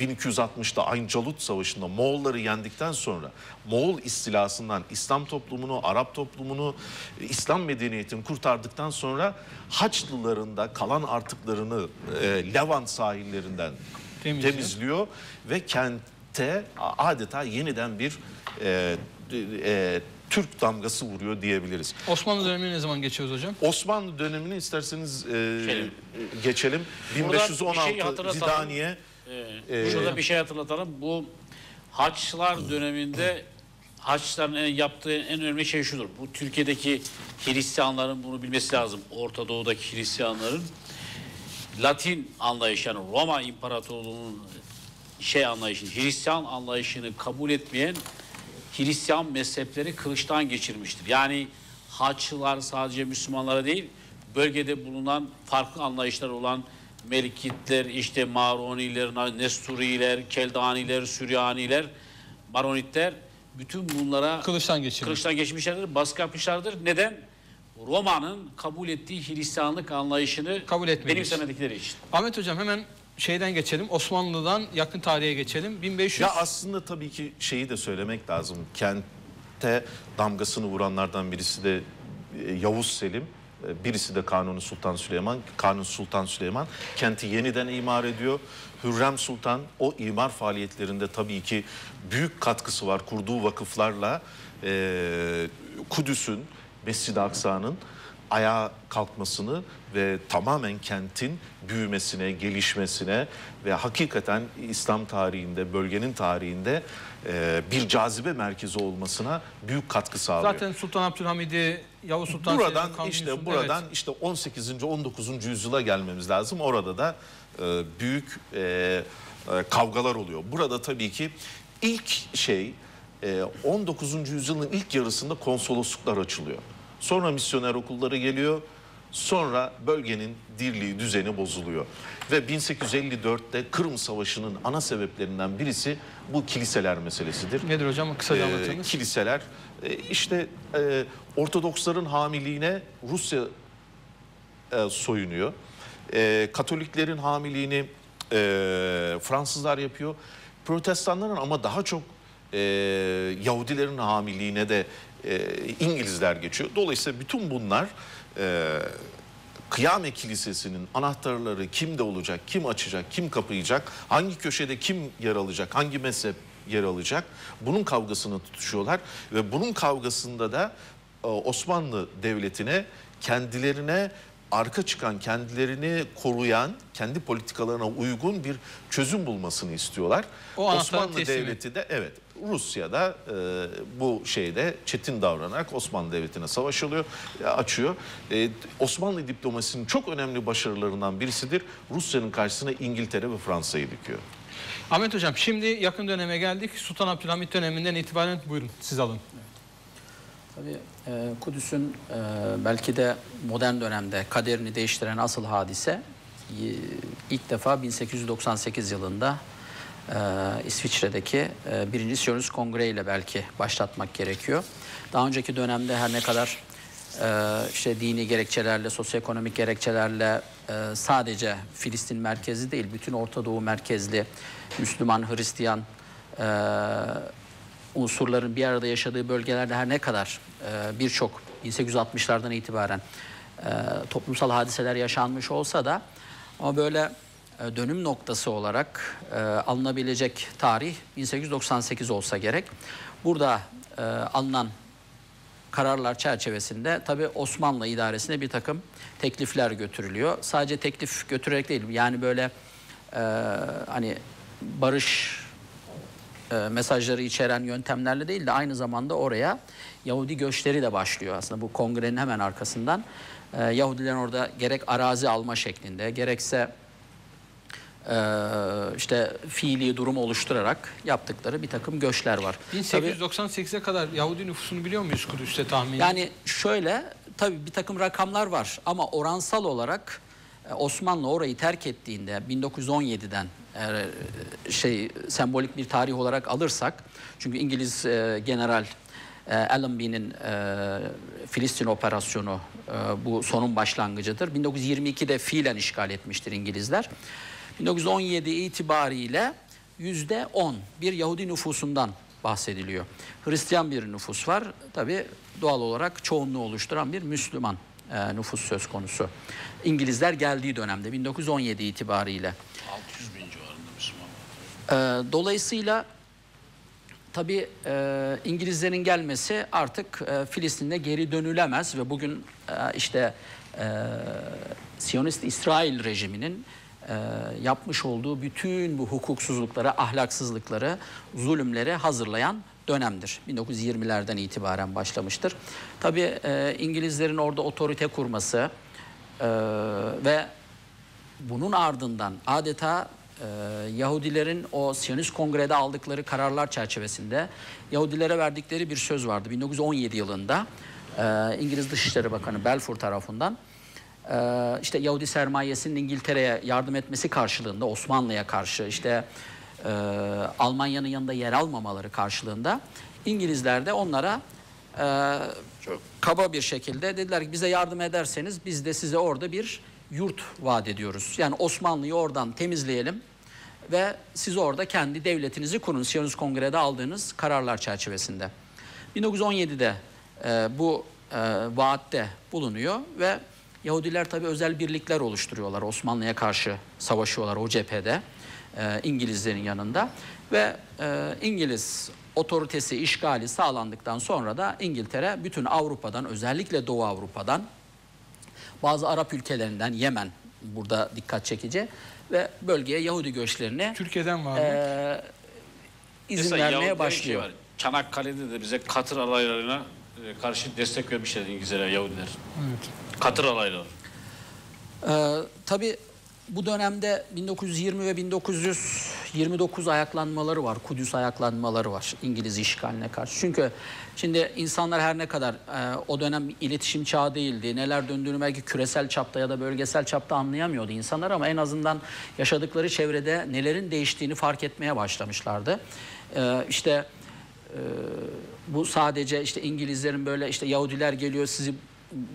bin iki yüz altmışta Ayn Calut Savaşı'nda Moğolları yendikten sonra Moğol istilasından İslam toplumunu, Arap toplumunu, İslam medeniyetini kurtardıktan sonra Haçlıların da kalan artıklarını e, Levant sahillerinden temizliyor. temizliyor ve kente adeta yeniden bir e, e, Türk damgası vuruyor diyebiliriz. Osmanlı dönemini ne zaman geçiyoruz hocam? Osmanlı dönemini isterseniz e, geçelim. geçelim. bin beş yüz on altı Zidaniye. Ee, şurada bir şey hatırlatalım. Bu Haçlılar döneminde Haçlıların en, yaptığı en önemli şey şudur. Bu Türkiye'deki Hristiyanların bunu bilmesi lazım. Orta Doğu'daki Hristiyanların Latin anlayışı, yani Roma İmparatorluğu'nun şey anlayışını, Hristiyan anlayışını kabul etmeyen Hristiyan mezhepleri kılıçtan geçirmiştir. Yani Haçlılar sadece Müslümanlara değil, bölgede bulunan farklı anlayışlar olan Melikitler, işte Maroniler, Nesturiler, Keldaniler, Süryaniler, Maronitler, bütün bunlara kılıçtan, kılıçtan geçmişlerdir, baskı yapmışlardır. Neden? Roma'nın kabul ettiği Hristiyanlık anlayışını kabul benimsemedikleri için. Ahmet hocam hemen şeyden geçelim, Osmanlı'dan yakın tarihe geçelim. bin beş yüz... Ya aslında tabii ki şeyi de söylemek lazım. Kente damgasını vuranlardan birisi de Yavuz Selim. Birisi de Kanuni Sultan Süleyman. Kanuni Sultan Süleyman kenti yeniden imar ediyor. Hürrem Sultan o imar faaliyetlerinde tabii ki büyük katkısı var. Kurduğu vakıflarla e, Kudüs'ün, Mescid-i Aksa'nın ayağa kalkmasını ve tamamen kentin büyümesine, gelişmesine ve hakikaten İslam tarihinde, bölgenin tarihinde e, bir cazibe merkezi olmasına büyük katkı sağlıyor. Zaten Sultan Abdülhamid'i, Yavuz Sultan buradan Selim, işte Sultan, buradan evet. işte on sekizinci on dokuzuncu yüzyıla gelmemiz lazım. Orada da e, büyük e, e, kavgalar oluyor. Burada tabii ki ilk şey e, on dokuzuncu yüzyılın ilk yarısında konsolosluklar açılıyor. Sonra misyoner okulları geliyor. Sonra bölgenin dirliği, düzeni bozuluyor. Ve bin sekiz yüz elli dörtte Kırım Savaşı'nın ana sebeplerinden birisi bu kiliseler meselesidir. Nedir hocam? Kısaca anlatınız. Ee, kiliseler işte e, Ortodoksların hamiliğine Rusya e, soyunuyor. E, Katoliklerin hamiliğini e, Fransızlar yapıyor. Protestanların ama daha çok e, Yahudilerin hamiliğine de e, İngilizler geçiyor. Dolayısıyla bütün bunlar... Ee, Kıyamet Kilisesi'nin anahtarları kimde olacak, kim açacak, kim kapayacak, hangi köşede kim yer alacak, hangi mezhep yer alacak, bunun kavgasını tutuşuyorlar ve bunun kavgasında da Osmanlı Devleti'ne kendilerine arka çıkan, kendilerini koruyan, kendi politikalarına uygun bir çözüm bulmasını istiyorlar. O Osmanlı Devleti de evet Rusya'da e, bu şeyde çetin davranarak Osmanlı Devleti'ne savaş alıyor, açıyor. E, Osmanlı diplomasinin çok önemli başarılarından birisidir. Rusya'nın karşısına İngiltere ve Fransa'yı dikiyor. Ahmet Hocam, şimdi yakın döneme geldik. Sultan Abdülhamit döneminden itibaren buyurun siz alın. Tabii Kudüs'ün belki de modern dönemde kaderini değiştiren asıl hadise ilk defa bin sekiz yüz doksan sekiz yılında İsviçre'deki birinci Siyonist Kongre ile belki başlatmak gerekiyor. Daha önceki dönemde her ne kadar işte dini gerekçelerle, sosyoekonomik gerekçelerle sadece Filistin merkezi değil, bütün Orta Doğu merkezli Müslüman, Hristiyan unsurların bir arada yaşadığı bölgelerde her ne kadar e, birçok bin sekiz yüz altmışlardan itibaren e, toplumsal hadiseler yaşanmış olsa da ama böyle e, dönüm noktası olarak e, alınabilecek tarih bin sekiz yüz doksan sekiz olsa gerek. Burada e, alınan kararlar çerçevesinde tabii Osmanlı idaresine bir takım teklifler götürülüyor. Sadece teklif götürerek değil, yani böyle e, hani barış mesajları içeren yöntemlerle değil de aynı zamanda oraya Yahudi göçleri de başlıyor aslında bu kongrenin hemen arkasından. Ee, Yahudilerin orada gerek arazi alma şeklinde gerekse e, işte fiili durum oluşturarak yaptıkları bir takım göçler var. bin sekiz yüz doksan sekize kadar Yahudi nüfusunu biliyor muyuz Kudüs'te tahmini? Yani şöyle tabii bir takım rakamlar var ama oransal olarak Osmanlı orayı terk ettiğinde bin dokuz yüz on yediden şey sembolik bir tarih olarak alırsak, çünkü İngiliz e, General e, Allenby'nin e, Filistin operasyonu e, bu sonun başlangıcıdır. bin dokuz yüz yirmi ikide fiilen işgal etmiştir İngilizler. bin dokuz yüz on yedi itibariyle yüzde on bir Yahudi nüfusundan bahsediliyor. Hristiyan bir nüfus var. Tabii doğal olarak çoğunluğu oluşturan bir Müslüman E, nüfus söz konusu. İngilizler geldiği dönemde bin dokuz yüz on yedi itibariyle. altı yüz bin civarında Müslüman. E, dolayısıyla tabii e, İngilizlerin gelmesi artık e, Filistin'de geri dönülemez ve bugün e, işte e, Siyonist İsrail rejiminin e, yapmış olduğu bütün bu hukuksuzlukları, ahlaksızlıkları, zulümleri hazırlayan dönemdir. bin dokuz yüz yirmilerden itibaren başlamıştır. Tabii e, İngilizlerin orada otorite kurması e, ve bunun ardından adeta e, Yahudilerin o Siyonist Kongre'de aldıkları kararlar çerçevesinde Yahudilere verdikleri bir söz vardı. bin dokuz yüz on yedi yılında e, İngiliz Dışişleri Bakanı Balfour tarafından e, işte Yahudi sermayesinin İngiltere'ye yardım etmesi karşılığında Osmanlı'ya karşı işte Ee, Almanya'nın yanında yer almamaları karşılığında İngilizler de onlara e, kaba bir şekilde dediler ki bize yardım ederseniz biz de size orada bir yurt vaat ediyoruz. Yani Osmanlı'yı oradan temizleyelim ve siz orada kendi devletinizi kurun Siyonist Kongre'de aldığınız kararlar çerçevesinde. bin dokuz yüz on yedide e, bu e, vaatte bulunuyor ve Yahudiler tabii özel birlikler oluşturuyorlar. Osmanlı'ya karşı savaşıyorlar o cephede. E, İngilizlerin yanında ve e, İngiliz otoritesi işgali sağlandıktan sonra da İngiltere bütün Avrupa'dan, özellikle Doğu Avrupa'dan, bazı Arap ülkelerinden, Yemen burada dikkat çekici ve bölgeye Yahudi göçlerini Türkiye'den var e, izin mesela vermeye Yahudi başlıyor. Şey Çanakkale'de de bize katır alaylarına karşı destek vermişler İngilizler, Yahudiler. Evet. Katır alayları. E, tabii bu dönemde bin dokuz yüz yirmi ve bin dokuz yüz yirmi dokuz ayaklanmaları var. Kudüs ayaklanmaları var İngiliz işgaline karşı. Çünkü şimdi insanlar her ne kadar e, o dönem iletişim çağı değildi. Neler döndüğünü belki küresel çapta ya da bölgesel çapta anlayamıyordu insanlar, ama en azından yaşadıkları çevrede nelerin değiştiğini fark etmeye başlamışlardı. E, işte e, bu sadece işte İngilizlerin böyle işte Yahudiler geliyor sizi...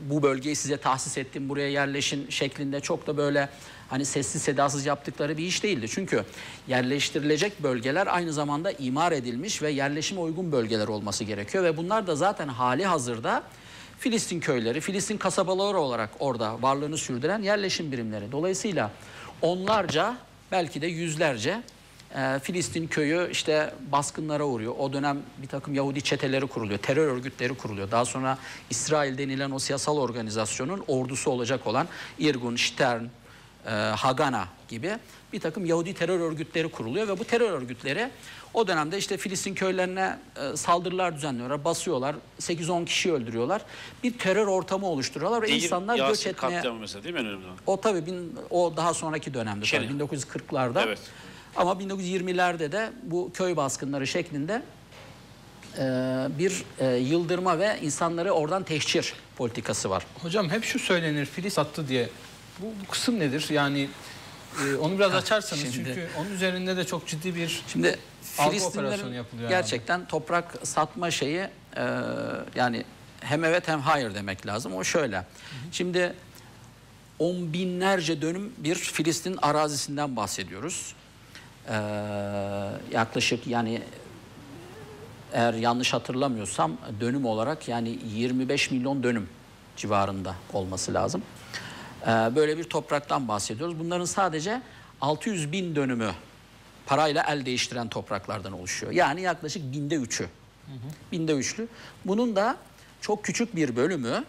bu bölgeyi size tahsis ettim, buraya yerleşin şeklinde çok da böyle hani sessiz sedasız yaptıkları bir iş değildi. Çünkü yerleştirilecek bölgeler aynı zamanda imar edilmiş ve yerleşime uygun bölgeler olması gerekiyor. Ve bunlar da zaten hali hazırda Filistin köyleri, Filistin kasabaları olarak orada varlığını sürdüren yerleşim birimleri. Dolayısıyla onlarca, belki de yüzlerce Filistin köyü işte baskınlara uğruyor. O dönem bir takım Yahudi çeteleri kuruluyor, terör örgütleri kuruluyor. Daha sonra İsrail denilen o siyasal organizasyonun ordusu olacak olan İrgun, Ştern, Hagana gibi bir takım Yahudi terör örgütleri kuruluyor ve bu terör örgütleri o dönemde işte Filistin köylerine saldırılar düzenliyorlar, basıyorlar, sekiz on kişi öldürüyorlar. Bir terör ortamı oluşturuyorlar ve değil, insanlar göç etmeye... katliamı mesela değil mi önemli olan? O tabii bin, o daha sonraki dönemde, bin dokuz yüz kırklarda. Evet. Ama bin dokuz yüz yirmilerde de bu köy baskınları şeklinde e, bir e, yıldırma ve insanları oradan tehcir politikası var. Hocam hep şu söylenir, Filistin attı diye. Bu, bu kısım nedir? Yani e, onu biraz açarsanız şimdi, çünkü onun üzerinde de çok ciddi bir şimdi algı operasyonu yapılıyor. Gerçekten herhalde. Toprak satma şeyi e, yani hem evet hem hayır demek lazım. O şöyle. Hı hı. Şimdi on binlerce dönüm bir Filistin arazisinden bahsediyoruz. Ee, yaklaşık yani eğer yanlış hatırlamıyorsam dönüm olarak yani yirmi beş milyon dönüm civarında olması lazım. Ee, böyle bir topraktan bahsediyoruz. Bunların sadece altı yüz bin dönümü parayla el değiştiren topraklardan oluşuyor. Yani yaklaşık binde üçü. Hı hı. Binde üçlü. Bunun da çok küçük bir bölümü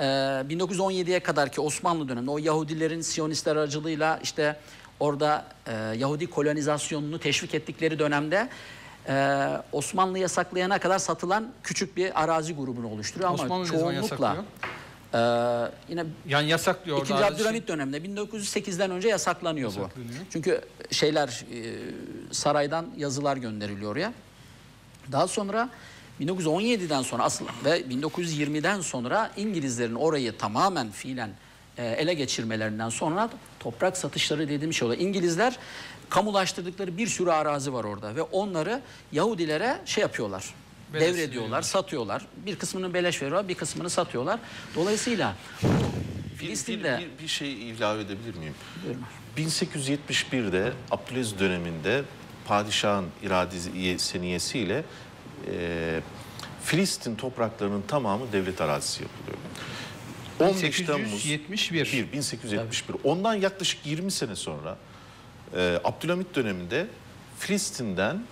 e, bin dokuz yüz on yediye kadarki Osmanlı döneminde o Yahudilerin Siyonistler aracılığıyla işte orada e, Yahudi kolonizasyonunu teşvik ettikleri dönemde e, Osmanlı yasaklayana kadar satılan küçük bir arazi grubunu oluşturuyor. Ama Osmanlı çoğunlukla e, yine yani yasaklıyor. ikinci Abdülhamit döneminde bin dokuz yüz sekizden önce yasaklanıyor bu. Çünkü şeyler e, saraydan yazılar gönderiliyor oraya. Daha sonra bin dokuz yüz on yediden sonra asıl ve bin dokuz yüz yirmiden sonra İngilizlerin orayı tamamen fiilen ele geçirmelerinden sonra toprak satışları dediğim şey oluyor. İngilizler kamulaştırdıkları bir sürü arazi var orada ve onları Yahudilere şey yapıyorlar, Beleşi devrediyorlar, veriyorlar. satıyorlar. Bir kısmını beleş veriyorlar, bir kısmını satıyorlar. Dolayısıyla Filistin'de... Bir, bir, bir şey ilave edebilir miyim? Buyurun. bin sekiz yüz yetmiş birde Abdülaziz döneminde padişahın iradesi seniyesiyle e, Filistin topraklarının tamamı devlet arazisi yapılıyor. on beş Temmuz bin sekiz yüz yetmiş bir. Ondan yaklaşık yirmi sene sonra e, Abdülhamit döneminde Filistin'den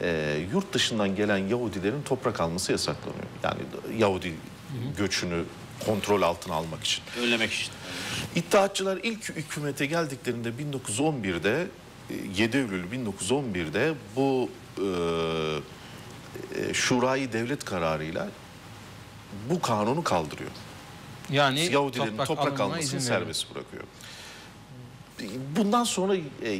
e, yurt dışından gelen Yahudilerin toprak alması yasaklanıyor. Yani Yahudi hı hı. göçünü kontrol altına almak için. Önlemek için. İttihatçılar ilk hükümete geldiklerinde bin dokuz yüz on birde yedi Eylül bin dokuz yüz on birde bu e, Şurayı Devlet kararıyla bu kanunu kaldırıyor. Yani Yahudilerin toprak, toprak almasını serbest bırakıyor. Bundan sonra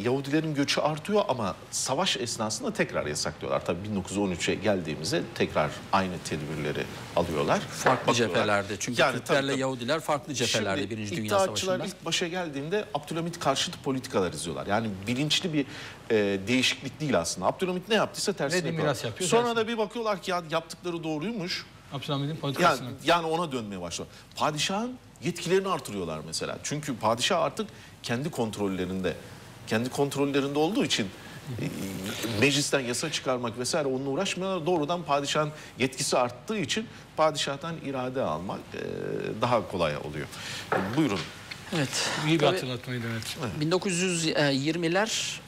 Yahudilerin göçü artıyor ama savaş esnasında tekrar yasaklıyorlar. Tabii bin dokuz yüz on üçe geldiğimizde tekrar aynı tedbirleri alıyorlar. Farklı cephelerde. Çünkü yani Türklerle tabii, Yahudiler farklı cephelerde şimdi, Birinci Dünya Savaşı'nda. İddiaçılar ilk başa geldiğinde Abdülhamit karşıtı politikalar izliyorlar. Yani bilinçli bir e, değişiklik değil aslında. Abdülhamit ne yaptıysa tersini yapıyor. yapıyor. Sonra da bir bakıyorlar ki ya, yaptıkları doğruymuş. Yani, yani ona dönmeye başlıyor. Padişahın yetkilerini artırıyorlar mesela. Çünkü padişah artık kendi kontrollerinde. Kendi kontrollerinde olduğu için meclisten yasa çıkarmak vesaire onunla uğraşmıyorlar. Doğrudan padişahın yetkisi arttığı için padişahtan irade almak daha kolay oluyor. Buyurun. Evet. İyi bir hatırlatmayı denedik. Evet. bin dokuz yüz yirmiler...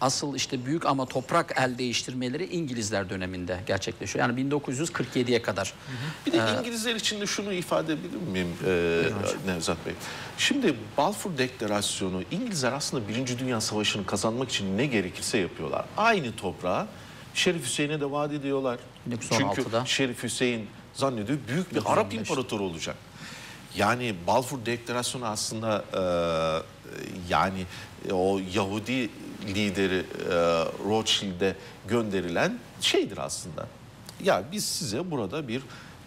asıl işte büyük ama toprak el değiştirmeleri İngilizler döneminde gerçekleşiyor. Yani bin dokuz yüz kırk yediye kadar. Hı hı. Bir de ee, İngilizler için de şunu ifade edebilir miyim ee, Nevzat Bey? Şimdi Balfour Deklarasyonu, İngilizler aslında Birinci Dünya Savaşı'nı kazanmak için ne gerekirse yapıyorlar. Aynı toprağa Şerif Hüseyin'e de vaat ediyorlar. Çünkü Şerif Hüseyin zannediyor büyük bir Arap imparatoru olacak. Yani Balfour Deklarasyonu aslında e, yani o Yahudi lideri e, Rothschild'e gönderilen şeydir aslında. Ya biz size burada bir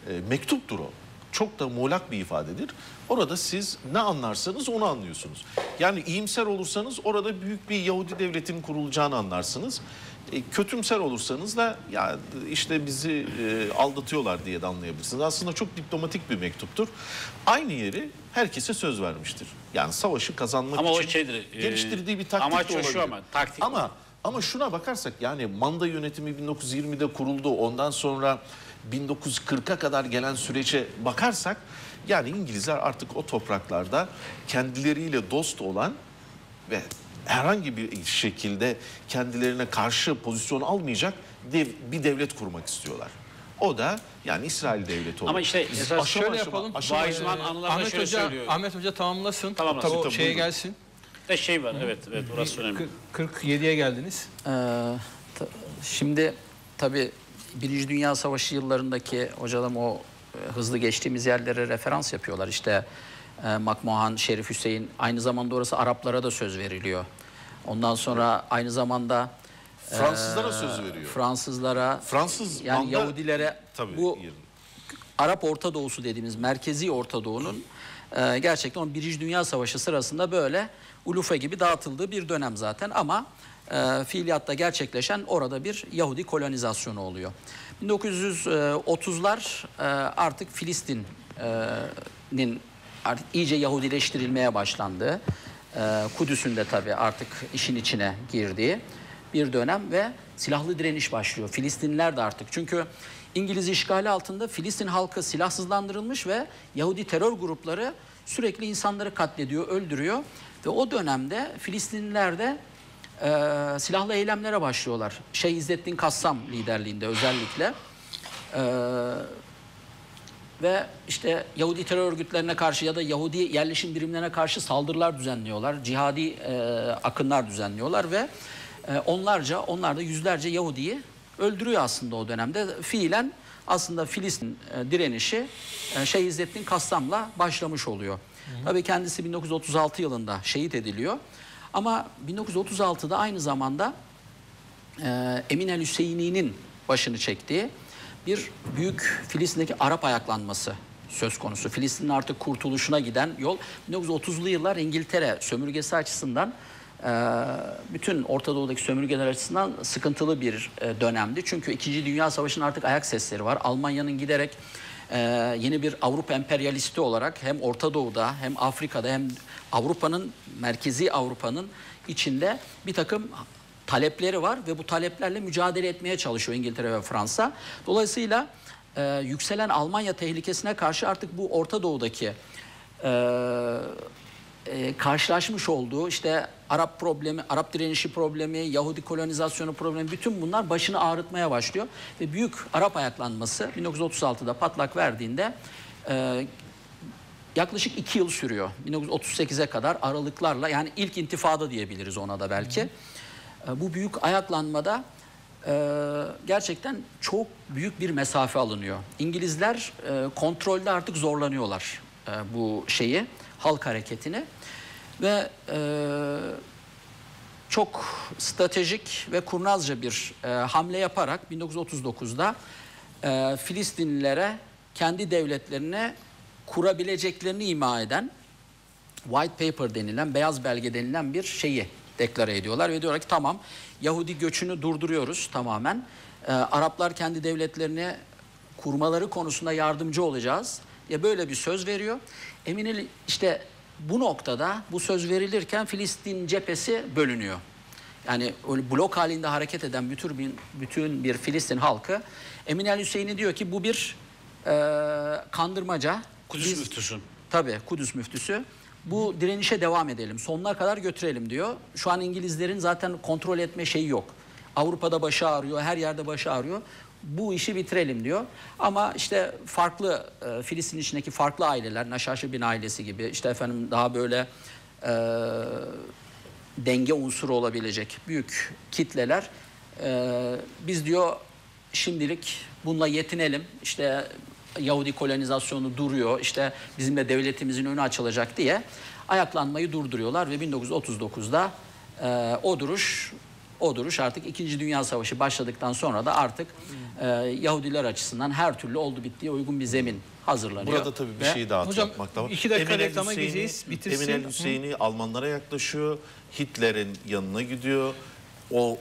e, mektuptur o. Çok da muğlak bir ifadedir. Orada siz ne anlarsanız onu anlıyorsunuz. Yani iyimser olursanız orada büyük bir Yahudi devletinin kurulacağını anlarsınız. E, kötümser olursanız da ya işte bizi e, aldatıyorlar diye de anlayabilirsiniz. Aslında çok diplomatik bir mektuptur. Aynı yeri herkese söz vermiştir. Yani savaşı kazanmak ama için o şeydir, geliştirdiği bir taktik ama olabilir. Şu ama, taktik ama, ama. ama şuna bakarsak yani Manda yönetimi bin dokuz yüz yirmide kuruldu. Ondan sonra bin dokuz yüz kırka kadar gelen sürece bakarsak yani İngilizler artık o topraklarda kendileriyle dost olan ve herhangi bir şekilde kendilerine karşı pozisyon almayacak dev, bir devlet kurmak istiyorlar. O da yani İsrail devleti olur. Ama işte esas şöyle yapalım. Aşama, aşama, e, Ahmet, şöyle Hoca, Ahmet Hoca tamamlasın. Tamamlasın. Tabii, şeye gelsin. E şey var. Hı. Evet, evet, orası önemli. kırk yediye geldiniz. Ee, ta, şimdi tabii Birinci Dünya Savaşı yıllarındaki hocam o e, hızlı geçtiğimiz yerlere referans yapıyorlar. İşte e, MacMahon, Şerif Hüseyin, aynı zamanda orası Araplara da söz veriliyor. Ondan sonra aynı zamanda e, Fransızlara söz veriyor. Fransızlara, Fransız yani Manda, Yahudilere tabii, bu yerim. Arap Orta Doğu'su dediğimiz merkezi Orta Doğu'nun e, gerçekten o Birinci Dünya Savaşı sırasında böyle ulufa gibi dağıtıldığı bir dönem zaten ama E, fiiliyatta gerçekleşen orada bir Yahudi kolonizasyonu oluyor. bin dokuz yüz otuzlar e, artık Filistin'in e, artık iyice Yahudileştirilmeye başlandığı, e, Kudüs'ün de tabii artık işin içine girdiği bir dönem ve silahlı direniş başlıyor. Filistinler de artık çünkü İngiliz işgali altında Filistin halkı silahsızlandırılmış ve Yahudi terör grupları sürekli insanları katlediyor, öldürüyor ve o dönemde Filistinliler de Ee, silahlı eylemlere başlıyorlar. Şeyh İzzettin Kassam liderliğinde özellikle. Ee, ve işte Yahudi terör örgütlerine karşı ya da Yahudi yerleşim birimlerine karşı saldırılar düzenliyorlar. Cihadi e, akınlar düzenliyorlar ve e, onlarca, onlar da yüzlerce Yahudi'yi öldürüyor aslında o dönemde. Fiilen aslında Filistin e, direnişi e, Şeyh İzzettin Kassam'la başlamış oluyor. Hı hı. Tabii kendisi bin dokuz yüz otuz altı yılında şehit ediliyor. Ama bin dokuz yüz otuz altıda aynı zamanda e, Emin el Hüseyini'nin başını çektiği bir büyük Filistin'deki Arap ayaklanması söz konusu. Filistin'in artık kurtuluşuna giden yol. bin dokuz yüz otuzlu yıllar İngiltere sömürgesi açısından, e, bütün Orta Doğu'daki sömürgeler açısından sıkıntılı bir e, dönemdi. Çünkü İkinci Dünya Savaşı'nın artık ayak sesleri var. Almanya'nın giderek Ee, yeni bir Avrupa emperyalisti olarak hem Orta Doğu'da hem Afrika'da hem Avrupa'nın, merkezi Avrupa'nın içinde bir takım talepleri var ve bu taleplerle mücadele etmeye çalışıyor İngiltere ve Fransa. Dolayısıyla e, yükselen Almanya tehlikesine karşı artık bu Orta Doğu'daki e, e, karşılaşmış olduğu işte Arap problemi, Arap direnişi problemi, Yahudi kolonizasyonu problemi, bütün bunlar başını ağrıtmaya başlıyor. Ve büyük Arap ayaklanması bin dokuz yüz otuz altıda patlak verdiğinde e, yaklaşık iki yıl sürüyor. bin dokuz yüz otuz sekize kadar aralıklarla, yani ilk intifada diyebiliriz ona da belki. E, bu büyük ayaklanmada e, gerçekten çok büyük bir mesafe alınıyor. İngilizler e, kontrolde artık zorlanıyorlar e, bu şeyi, halk hareketini. Ve e, çok stratejik ve kurnazca bir e, hamle yaparak bin dokuz yüz otuz dokuzda e, Filistinlilere kendi devletlerini kurabileceklerini ima eden White Paper denilen, beyaz belge denilen bir şeyi deklare ediyorlar. Ve diyorlar ki tamam, Yahudi göçünü durduruyoruz tamamen. E, Araplar kendi devletlerini kurmaları konusunda yardımcı olacağız diye böyle bir söz veriyor. Emin'in işte... Bu noktada bu söz verilirken Filistin cephesi bölünüyor. Yani blok halinde hareket eden bütün, bütün bir Filistin halkı. Emin el Hüseyin'i diyor ki bu bir e, kandırmaca. Kudüs Biz, müftüsü. Tabii Kudüs müftüsü. Bu direnişe devam edelim. Sonuna kadar götürelim diyor. Şu an İngilizlerin zaten kontrol etme şeyi yok. Avrupa'da başı ağrıyor, her yerde başı ağrıyor. Bu işi bitirelim diyor. Ama işte farklı e, Filistin içindeki farklı aileler, Naşaşı bin ailesi gibi işte efendim daha böyle e, denge unsuru olabilecek büyük kitleler e, biz diyor şimdilik bununla yetinelim. İşte Yahudi kolonizasyonu duruyor, işte bizim de devletimizin önü açılacak diye ayaklanmayı durduruyorlar ve bin dokuz yüz otuz dokuzda e, o duruş o duruş artık İkinci Dünya Savaşı başladıktan sonra da artık e, Yahudiler açısından her türlü oldu bittiye uygun bir zemin hazırlanıyor. Burada tabii bir ve, şey daha hatırlatmak da var. İki dakika reklama gireceğiz, bitirsin. Emin el-Hüseyin'i Almanlara yaklaşıyor, Hitler'in yanına gidiyor, o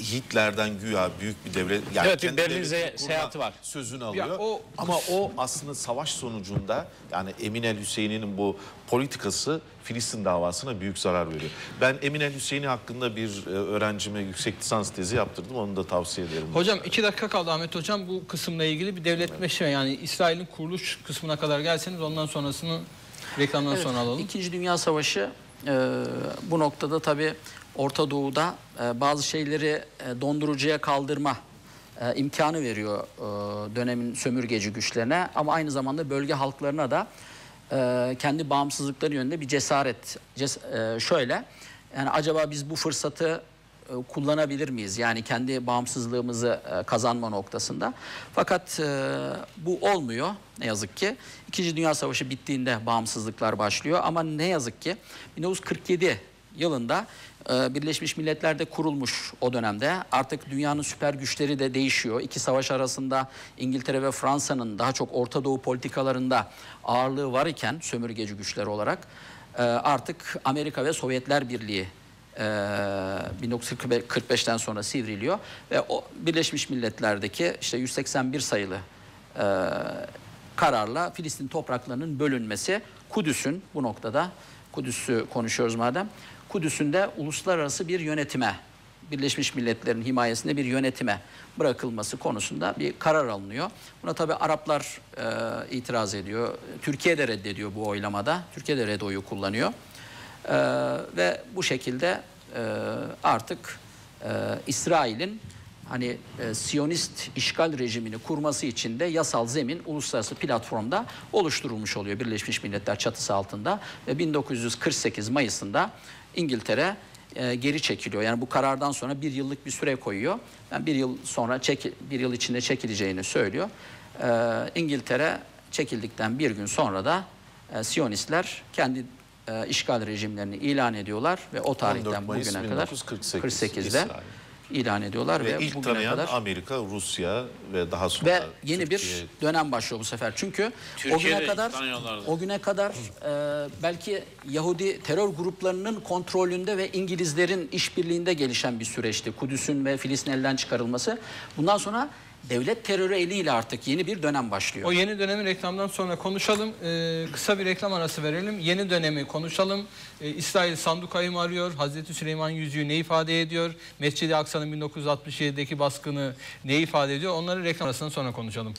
Hitler'den güya büyük bir devlet, yani evet, Berlin'e seyahati var. Sözünü alıyor. Ya, o... Ama o aslında savaş sonucunda, yani Emin el-Hüseyin'in bu politikası Filistin davasına büyük zarar veriyor. Ben Emin el-Hüseyin'i hakkında bir öğrencime yüksek lisans tezi yaptırdım. Onu da tavsiye ederim. Hocam iki dakika kaldı Ahmet Hocam. Bu kısımla ilgili bir devletleşme, yani İsrail'in kuruluş kısmına kadar gelseniz ondan sonrasını reklamdan evet, sonra alalım. İkinci Dünya Savaşı e, bu noktada tabii Orta Doğu'da e, bazı şeyleri e, dondurucuya kaldırma e, imkanı veriyor e, dönemin sömürgeci güçlerine, ama aynı zamanda bölge halklarına da e, kendi bağımsızlıkları yönünde bir cesaret. Ces e, şöyle, yani acaba biz bu fırsatı e, kullanabilir miyiz? Yani kendi bağımsızlığımızı e, kazanma noktasında. Fakat e, bu olmuyor ne yazık ki. İkinci Dünya Savaşı bittiğinde bağımsızlıklar başlıyor, ama ne yazık ki bin dokuz yüz kırk yedi yılında Birleşmiş Milletler'de kurulmuş, o dönemde artık dünyanın süper güçleri de değişiyor. İki savaş arasında İngiltere ve Fransa'nın daha çok Orta Doğu politikalarında ağırlığı var iken sömürgeci güçler olarak artık Amerika ve Sovyetler Birliği bin dokuz yüz kırk beşten sonra sivriliyor ve o Birleşmiş Milletler'deki işte yüz seksen bir sayılı kararla Filistin topraklarının bölünmesi, Kudüs'ün, bu noktada Kudüs'ü konuşuyoruz madem, Kudüs'ün de uluslararası bir yönetime, Birleşmiş Milletler'in himayesinde bir yönetime bırakılması konusunda bir karar alınıyor. Buna tabi Araplar e, itiraz ediyor. Türkiye de reddediyor bu oylamada. Türkiye de red oyu kullanıyor. E, ve bu şekilde e, artık e, İsrail'in hani e, Siyonist işgal rejimini kurması için de yasal zemin uluslararası platformda oluşturulmuş oluyor Birleşmiş Milletler çatısı altında. Ve bin dokuz yüz kırk sekiz Mayıs'ında İngiltere e, geri çekiliyor. Yani bu karardan sonra bir yıllık bir süre koyuyor. Yani bir yıl sonra çek, bir yıl içinde çekileceğini söylüyor. E, İngiltere çekildikten bir gün sonra da e, Siyonistler kendi e, işgal rejimlerini ilan ediyorlar ve o tarihten bugüne kadar bin dokuz yüz kırk sekizde ilan ediyorlar ve, ve ilk bugüne kadar Amerika, Rusya ve daha sonra ve yeni Türkiye... bir dönem başlıyor bu sefer. Çünkü Türkiye'de o güne kadar o güne kadar e, belki Yahudi terör gruplarının kontrolünde ve İngilizlerin işbirliğinde gelişen bir süreçti Kudüs'ün ve Filistin elden çıkarılması. Bundan sonra devlet terörü eliyle artık yeni bir dönem başlıyor. O yeni dönemi reklamdan sonra konuşalım. Ee, kısa bir reklam arası verelim. Yeni dönemi konuşalım. Ee, İsrail sandukayı mı arıyor? Hazreti Süleyman yüzüğü ne ifade ediyor? Mescid-i Aksa'nın bin dokuz yüz altmış yedi'deki baskını ne ifade ediyor? Onları reklam arasından sonra konuşalım.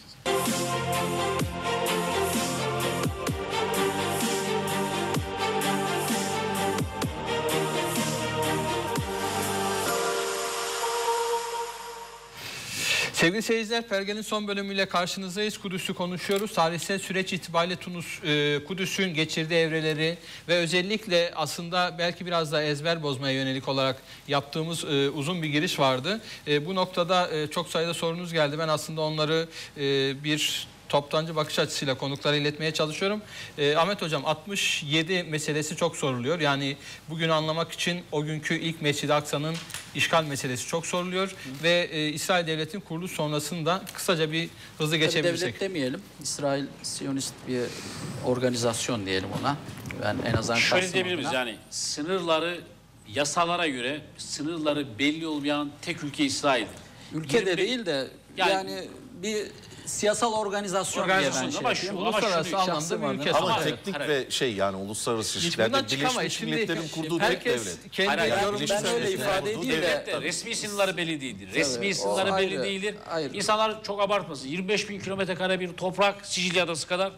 Sevgili seyirciler, Pergel'in son bölümüyle karşınızdayız. Kudüs'ü konuşuyoruz. Tarihsel süreç itibariyle Tunus, e, Kudüs'ün geçirdiği evreleri ve özellikle aslında belki biraz daha ezber bozmaya yönelik olarak yaptığımız e, uzun bir giriş vardı. E, bu noktada e, çok sayıda sorunuz geldi. Ben aslında onları e, bir... toptancı bakış açısıyla konuklara iletmeye çalışıyorum. Ee, Ahmet Hocam, altmış yedi meselesi çok soruluyor. Yani bugün anlamak için o günkü ilk Mescid-i Aksa'nın işgal meselesi çok soruluyor. Hı. Ve e, İsrail Devleti'nin kuruluş sonrasında kısaca bir hızlı geçebilirsek. Devlet demeyelim. İsrail Siyonist bir organizasyon diyelim ona. Ben en azından şöyle diyebiliriz ona. Yani sınırları yasalara göre sınırları belli olmayan tek ülke İsrail'dir. Ülke de değil de yani, yani bir siyasal organizasyon, organizasyon diye ben şey yapayım. Uluslararası anlamda bir ülke. Ama evet, teknik evet. ve şey yani uluslararası ilişkilerde Birleşmiş Milletler'in kurduğu tek devlet. Kendi hayır, hayır, yani ben öyle ifade edeyim de. Devlet de resmi sınırları belli değildir. Resmi evet, sınırları belli ayrı, değildir. Ayrı. İnsanlar çok abartmasın. yirmi beş bin kilometre kare bir toprak, Sicilya adası kadar.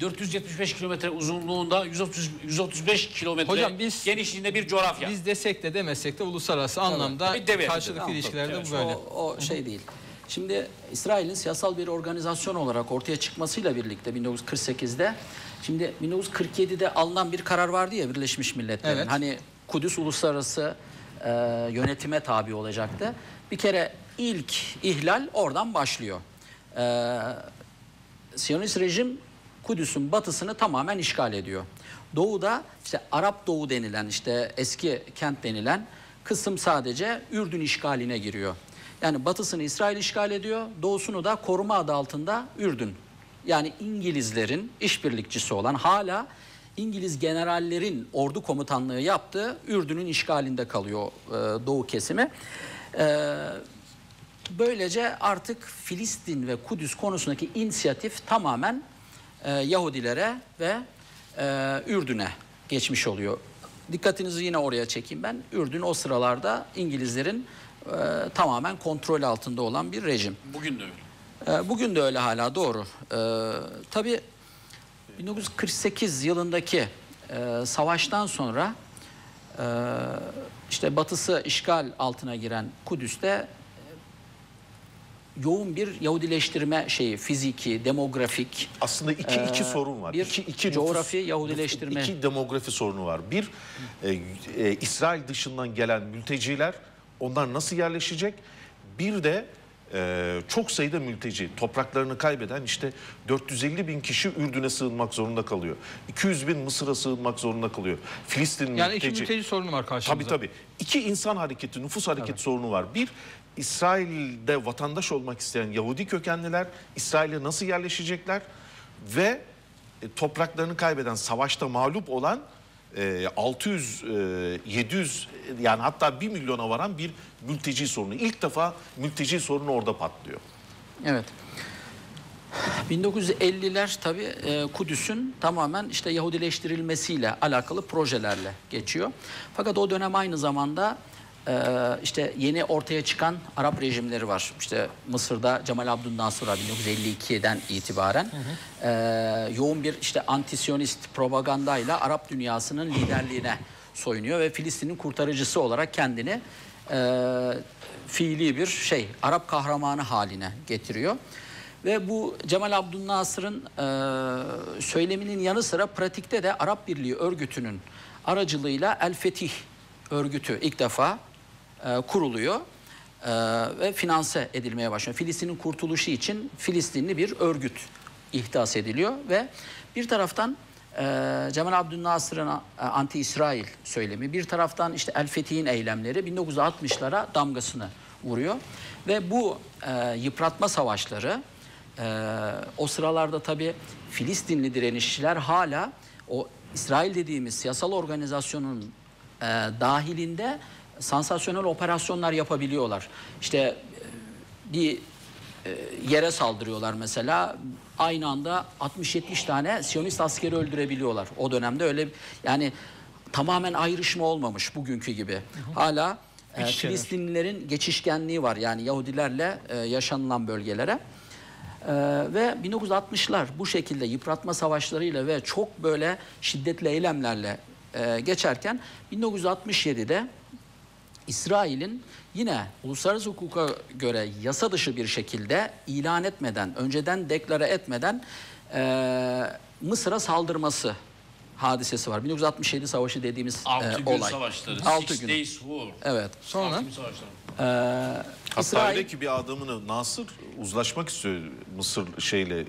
dört yüz yetmiş beş kilometre uzunluğunda, yüz otuz, yüz otuz beş kilometre genişliğinde bir coğrafya. Biz desek de demesek de uluslararası anlamda karşılıklı ilişkilerde bu böyle. O şey değil. Şimdi İsrail'in siyasal bir organizasyon olarak ortaya çıkmasıyla birlikte bin dokuz yüz kırk sekizde, şimdi bin dokuz yüz kırk yedide alınan bir karar vardı ya Birleşmiş Milletler'in. Evet. Hani Kudüs uluslararası e, yönetime tabi olacaktı. Bir kere ilk ihlal oradan başlıyor. E, Siyonist rejim Kudüs'ün batısını tamamen işgal ediyor. Doğuda işte Arap Doğu denilen, işte eski kent denilen kısım sadece Ürdün işgaline giriyor. Yani batısını İsrail işgal ediyor, doğusunu da koruma adı altında Ürdün. Yani İngilizlerin işbirlikçisi olan, hala İngiliz generallerin ordu komutanlığı yaptığı Ürdün'ün işgalinde kalıyor e, doğu kesimi. E, böylece artık Filistin ve Kudüs konusundaki inisiyatif tamamen e, Yahudilere ve e, Ürdün'e geçmiş oluyor. Dikkatinizi yine oraya çekeyim ben. Ürdün o sıralarda İngilizlerin e, tamamen kontrol altında olan bir rejim. Bugün de öyle. E, bugün de öyle hala, doğru. E, tabii bin dokuz yüz kırk sekiz yılındaki e, savaştan sonra e, işte batısı işgal altına giren Kudüs'te e, yoğun bir Yahudileştirme şeyi, fiziki, demografik. Aslında iki e, iki sorun var. Bir iki, iki coğrafi nüfus, Yahudileştirme. İki demografi sorunu var. Bir, e, e, İsrail dışından gelen mülteciler, onlar nasıl yerleşecek? Bir de Ee, çok sayıda mülteci, topraklarını kaybeden işte dört yüz elli bin kişi Ürdün'e sığınmak zorunda kalıyor. iki yüz bin Mısır'a sığınmak zorunda kalıyor. Filistin yani mülteci. Yani iki mülteci sorunu var karşımızda. Tabii tabii. İki insan hareketi, nüfus hareketi evet. sorunu var. Bir, İsrail'de vatandaş olmak isteyen Yahudi kökenliler İsrail'e nasıl yerleşecekler? Ve e, topraklarını kaybeden, savaşta mağlup olan altı yüz yedi yüz yani hatta bir milyona varan bir mülteci sorunu. İlk defa mülteci sorunu orada patlıyor. Evet. bin dokuz yüz elliler tabii Kudüs'ün tamamen işte Yahudileştirilmesiyle alakalı projelerle geçiyor. Fakat o dönem aynı zamanda işte yeni ortaya çıkan Arap rejimleri var. İşte Mısır'da Cemal Abdülnasır'a bin dokuz yüz elli ikiden itibaren hı hı. yoğun bir işte antisyonist propagandayla Arap dünyasının liderliğine soyunuyor ve Filistin'in kurtarıcısı olarak kendini fiili bir şey Arap kahramanı haline getiriyor. Ve bu Cemal Abdülnasır'ın söyleminin yanı sıra pratikte de Arap Birliği örgütünün aracılığıyla El Fetih örgütü ilk defa e, kuruluyor e, ve finanse edilmeye başlıyor. Filistin'in kurtuluşu için Filistinli bir örgüt ihdas ediliyor ve bir taraftan e, Cemal Abdülnasır'ın e, anti-İsrail söylemi, bir taraftan işte El Fetih'in eylemleri bin dokuz yüz altmışlara damgasını vuruyor ve bu e, yıpratma savaşları e, o sıralarda tabii Filistinli direnişçiler hala o İsrail dediğimiz siyasal organizasyonun dahilinde sansasyonel operasyonlar yapabiliyorlar. İşte bir yere saldırıyorlar mesela, aynı anda altmış yetmiş tane Siyonist askeri öldürebiliyorlar. O dönemde öyle, yani tamamen ayrışma olmamış bugünkü gibi. Hala e, Filistinlilerin geçişkenliği var, yani Yahudilerle e, yaşanılan bölgelere. Ee, ve bin dokuz yüz altmışlar bu şekilde yıpratma savaşlarıyla ve çok böyle şiddetli eylemlerle Ee, geçerken bin dokuz yüz altmış yedide İsrail'in yine uluslararası hukuka göre yasa dışı bir şekilde ilan etmeden, önceden deklare etmeden ee, Mısır'a saldırması hadisesi var. bin dokuz yüz altmış yedi savaşı dediğimiz altı e, gün olay. Savaşları. altı gün. Evet. Sonra e, hatta öyle ki bir adamını Nasır uzlaşmak istiyor Mısır şeyle,